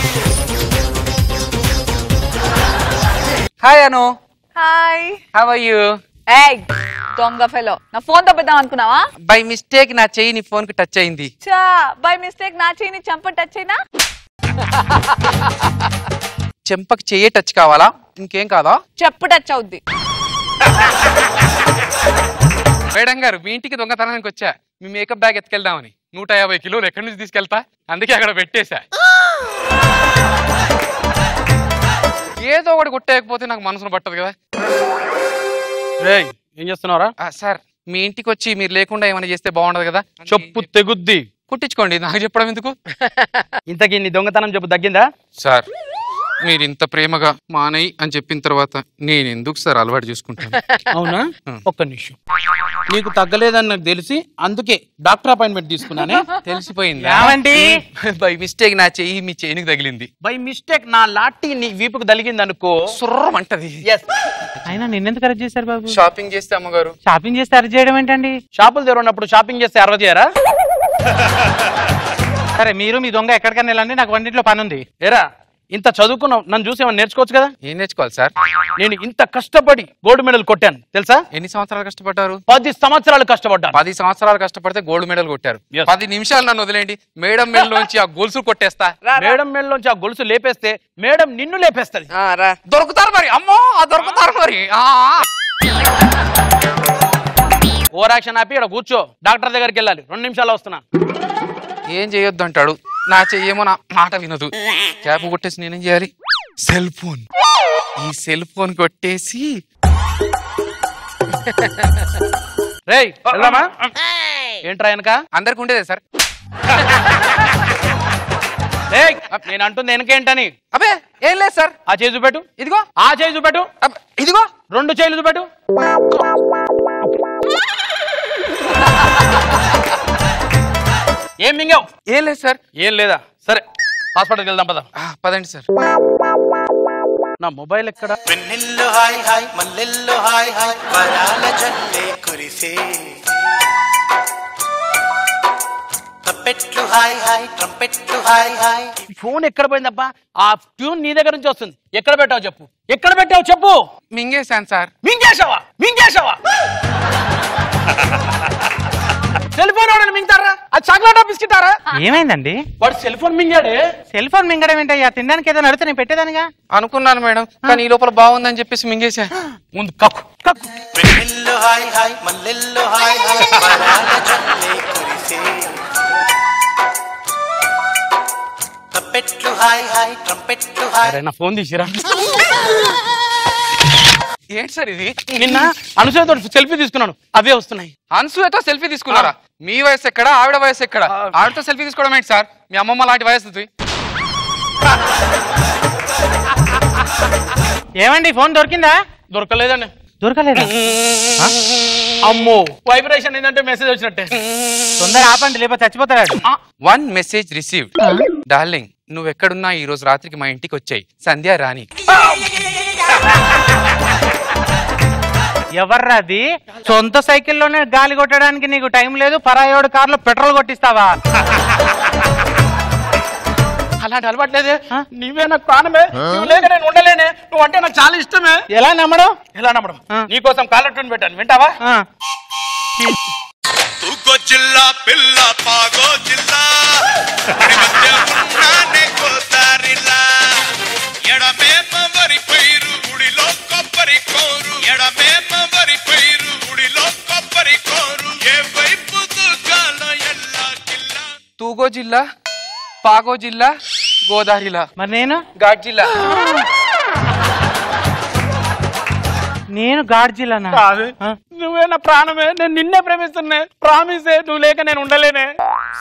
hi Anu hi how are you ఏ దొంగ ఫెలో నా ఫోన్ దొబ్బేద్దాం అనుకున్నావా బై మిస్టేక్ నా చెయ్యి నీ ఫోన్ కి టచ్ అయింది చా బై మిస్టేక్ నా చెయ్యి నీ చెంప టచ్ అయినా చెంపకి చెయ్యే టచ్ కావాలా ఇంకేం కాదా చెప్పు టచ్ అవుద్ది మేడం గారు మీ ఇంటికి దొంగతనానికి వచ్చా మీ మేకప్ బ్యాగ్ ఎత్తుకెళ్దామని 150 కిలోలు ఎక్కడి నుంచి తీసుకెళ్తా అందుకే అక్కడ పెట్టేశా ఏదో ఒకటి కొట్టేయకపోతే నాకు మనసును పట్టదు కదా ఏం చేస్తున్నారా సార్ మీ ఇంటికి వచ్చి మీరు లేకుండా ఏమైనా చేస్తే బాగుండదు కదా చెప్పు తెగుద్ది కుట్టించుకోండి నాకు చెప్పడం ఎందుకు ఇంతకీ నీ దొంగతనం చెప్పు తగ్గిందా సార్ మీరు ఇంత ప్రేమగా మానయ్య అని చెప్పిన తర్వాత నేను ఎందుకు సార్ అలవాటు చేసుకుంటాను అవునా ఒక్క నిమిషం నీకు తగ్గలేదని నాకు తెలిసి అందుకే డాక్టర్ అపాయింట్మెంట్ తీసుకున్నానే తెలిసిపోయింది బై మిస్టేక్ నా చెయ్యి మీ చెయ్యికి తగిలింది బై మిస్టేక్ నా లాఠీ నీ వీపుకు తగిలింది అనుకో సుర్రం అంటది అయినా నిన్నెందుకు అరెస్ట్ చేశారు బాబు షాపింగ్ చేస్తే అమ్మగారు షాపింగ్ చేస్తే అరెస్ట్ చేయడం ఏంటండి షాపులు తెరవనప్పుడు షాపింగ్ చేస్తే అరవ చేయరా సరే మీరు మీ దొంగ ఎక్కడికైనా వెళ్ళండి నాకు వంటింట్లో పని ఉంది ఏరా ఇంత చదువుకున్నావు, నన్ను చూసి ఏమన్నా నేర్చుకోవచ్చు కదా? ఏం నేర్చుకోవాలి సార్? నేను ఇంత కష్టపడి గోల్డ్ మెడల్ కొట్టాను తెలుసా? ఎన్ని సంవత్సరాలు కష్టపడ్డారు? 10 సంవత్సరాలు కష్టపడ్డాను. 10 సంవత్సరాలు కష్టపడితే గోల్డ్ మెడల్ కొట్టారు. 10 నిమిషాలు నన్ను వదిలేండి, మేడం మెడల్ నుంచి ఆ గొలుసు కొట్టేస్తా. మేడం మెడల్ నుంచి ఆ గొలుసు లేపేస్తే మేడం నిన్ను లేపేస్తది. దొరుకుతారు మరి, అమ్మో ఆ దొరుకుతారు మరి. ఓవర్ యాక్షన్ ఆపి ఇక్కడ కూర్చో, డాక్టర్ దగ్గరికి వెళ్ళాలి, 2 నిమిషాలు వస్తున్నా. ఏం చేయొద్దు అంటాడు, నా చెయ్యేమో నా మాట వినదు. క్యాప్ కొట్టేసి నేనేం చేయాలి? సెల్ ఫోన్, ఈ సెల్ ఫోన్ కొట్టేసి రేయ్ వెళ్దామా? ఏంట్రా వెనక? అందరికి ఉండేదే సార్. నేను అంటుంది వెనకేంటని. అబ్బే ఏం లేదు సార్. ఆ చేయి చూపెట్టు, ఇదిగో. ఆ చేయి చూపెట్టు, ఇదిగో. 2 చేయిలు చూపెట్టు. ఏం మింగావు? ఏం లేదు సార్. ఏం లేదా? సరే హాస్పిటల్కి వెళ్దాం పద. పదండి సార్. నా మొబైల్ ఎక్కడ? ఫోన్ ఎక్కడ పోయిందబ్బా? ఆ ట్యూన్ నీ దగ్గర నుంచి వస్తుంది, ఎక్కడ పెట్టావు చెప్పు, ఎక్కడ పెట్టావు చెప్పు. మింగేశాను సార్. మింగేశావా? మింగేశావా? సెల్ ఫోన్ వాడని మింగుతారా? అది చాక్లెటా బిస్కెటారా? ఏమైందండి వాడు? సెల్ ఫోన్ మింగాడే. సెల్ ఫోన్ మింగడం ఏంటయ్యా? తినడానికి ఏదైనా అడితే నేను పెట్టేదానిగా అనుకున్నాను మేడం, కానీ ఈ లోపల బాగుందని చెప్పేసి మింగేసా. ముందు కక్కు కక్కు. ఫోన్ తీసిరా. ఏంటి సార్ ఇది? నిన్న అనుసూయతో సెల్ఫీ తీసుకున్నాను, అవే వస్తున్నాయి. అనుసూయతో సెల్ఫీ తీసుకున్నారా? మీ వయసు ఎక్కడ, ఆవిడ వయసు ఎక్కడ? ఆవిడతో సెల్ఫీ తీసుకోవడం ఏంటి సార్? మీ అమ్మమ్మ లాంటి వయసు. ఏమండి ఫోన్ దొరికిందా? దొరకలేదండి. దొరకలేదా? అమ్మో వైబ్రేషన్ ఏంటంటే మెసేజ్ వచ్చినట్టే. తొందర ఆపండి లేకపోతే చచ్చిపోతాడు. 1 మెసేజ్ రిసీవ్డ్. డార్లింగ్ నువ్వు ఎక్కడున్నా ఈ రోజు రాత్రికి మా ఇంటికి వచ్చాయి, సంధ్యా రాణి. ఎవర్రాది? సొంత సైకిల్లోనే గాలి కొట్టడానికి నీకు టైం లేదు, పరాయోడు కారులో పెట్రోల్ కొట్టిస్తావా? అలాంటి అలవాట్లేదే. నువ్వే నాకు ప్రాణమే, నువ్వు లేక నేను ఉండలేనే, నువ్వు అంటే నాకు చాలా ఇష్టమే. ఎలా నమ్మడం? ఎలా నమ్మడం? నీకోసం కాలర్ ట్యూన్ పెట్టాను, వింటావా? తూగో జిల్లా, పాగో జిల్లా, గోదావరిలా. మరి నేను ఘాట్ జిల్లా. నేను ఘాట్ జిల్లానా? నువ్వే నా ప్రాణమే, నేను నిన్నే ప్రేమిస్తున్నా. ప్రామిసే, నువ్వు లేక నేను ఉండలేనే.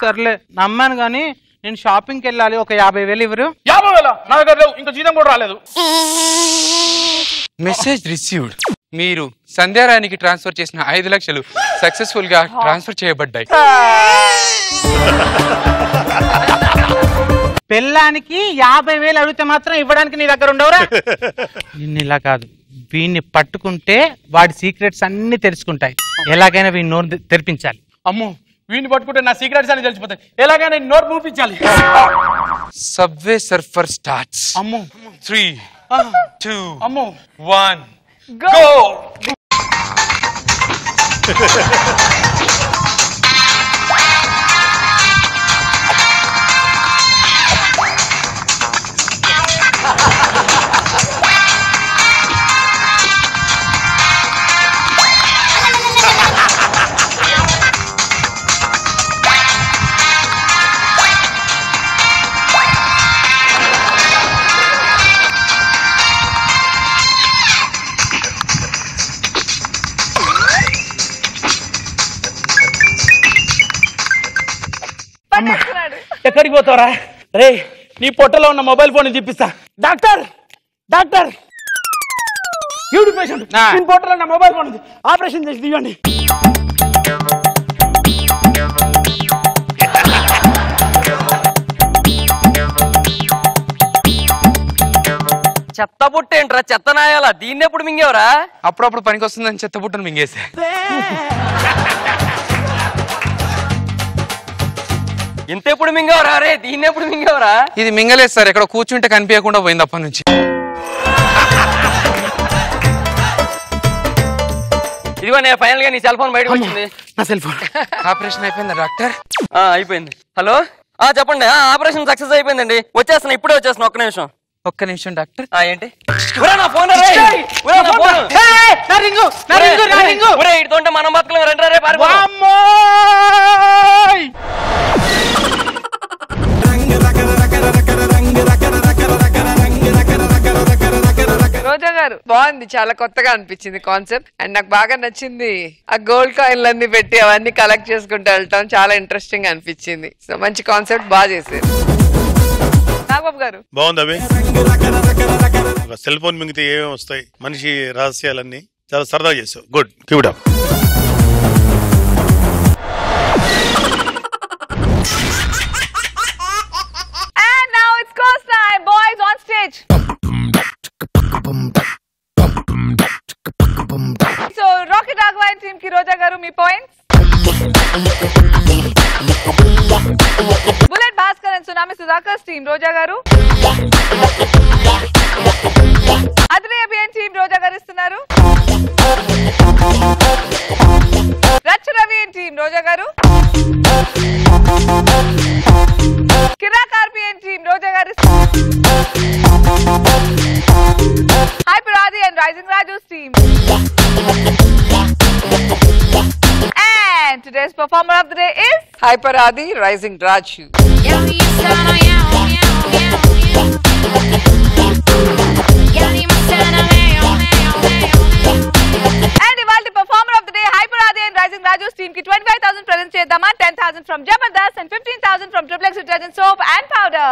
సర్లే నమ్మాను గాని నేను షాపింగ్కి వెళ్ళాలి, ఒక 50,000 ఇవ్వరు. 50,000 నా దగ్గర ఇంకా జీతం కూడా రాలేదు. Message received. మీరు సంధ్యారానికి ట్రాన్స్ఫర్ చేసిన 5 లక్షలు సక్సెస్ఫుల్ గా ట్రాన్స్ఫర్ చేయబడ్డాయి. పెళ్ళానికి 50,000 అడిగితే మాత్రం ఇవ్వడానికి నీ దగ్గర ఉండవురా? ఇలా కాదు, వీడిని పట్టుకుంటే వాడి సీక్రెట్స్ అన్ని తెలుసుకుంటాయి. ఎలాగైనా వీడిని నోరు తెరిపించాలి. అమ్మో వీడిని పట్టుకుంటే నా సీక్రెట్స్ అన్ని తెలిసిపోతాయి, ఎలాగైనా నోరు మూపించాలి. Subway surfer starts. అమ్మో 3, 2, 1 go. ఎక్కడికి పోతావరా? రే నీ పొట్టలో ఉన్న మొబైల్ ఫోన్ చూపిస్తా. డాక్టర్ డాక్టర్ యూడి పేషెంట్, నీ పొట్టలో ఉన్న మొబైల్ ఫోన్ ఆపరేషన్ చేసి ఇవ్వండి. చెత్త బుట్ట ఏంట్రా? చెత్త నాయాలా? దీన్ని ఎప్పుడు మింగేవరా? అప్పుడప్పుడు పనికి వస్తుందని చెత్త బుట్టను మింగేసా. ఇంతేప్పుడు మింగవరా రే దీనిప్పుడు మింగవరా ఇది మింగలేదు సార్ ఇక్కడ కూర్చుంటే కనిపించకుండా పోయింది అప్పటి నుంచి ఇదిగో నే ఫైనల్ గా నీ సెల్ ఫోన్ బయటికి వచ్చింది నా సెల్ ఫోన్ ఆపరేషన్ అయిపోయిందా డాక్టర్ ఆ అయిపోయింది హలో ఆ చెప్పండి ఆ ఆపరేషన్ సక్సెస్ అయిపోయిందండి వచ్చేస్తున్నా ఇప్పుడే వచ్చేస్తున్నా ఒక్క నిమిషం డాక్టర్ ఆ ఏంటి ఒరే నా ఫోన్ రే ఒరే నా ఫోన్ హే నా రింగు ఒరే ఇదొంటే మనం బతుకులం రండి రే పారిపో అమ్మో రోజా గారు బాగుంది చాలా కొత్తగా అనిపించింది కాన్సెప్ట్ అండ్ నాకు బాగా నచ్చింది ఆ గోల్డ్ కాయిన్లు అన్ని పెట్టి అవన్నీ కలెక్ట్ చేసుకుంటూ వెళ్తాం చాలా ఇంట్రెస్టింగ్ అనిపించింది సో మంచి కాన్సెప్ట్ బాగా చేశారు నాగ బాబు గారు బాగుంది అవి సెల్ ఫోన్ మింగితే ఏమేమి వస్తాయి మనిషి రహస్యాలన్నీ చాలా సరదా చేసావు good keep it up So, Rocket Raghava and team ki Roja garu me points. Bullet Bhaskar and Tsunami Sudhakar's team Roja garu. Adri Abhiyan team Roja garu istunaru. Racha Ravi and team Roja garu. Kiraak Rp and team Roja garu. Hyper Aadi and Raising Raju's team. And today's performer of the day is Hyper Aadi, Raising Raju. And the performer of the day, Hyper Aadi and Rising Raju's team ki 25,000 present cheddama, 10,000 from Jabardasth and 15,000 from XXX detergent soap and powder.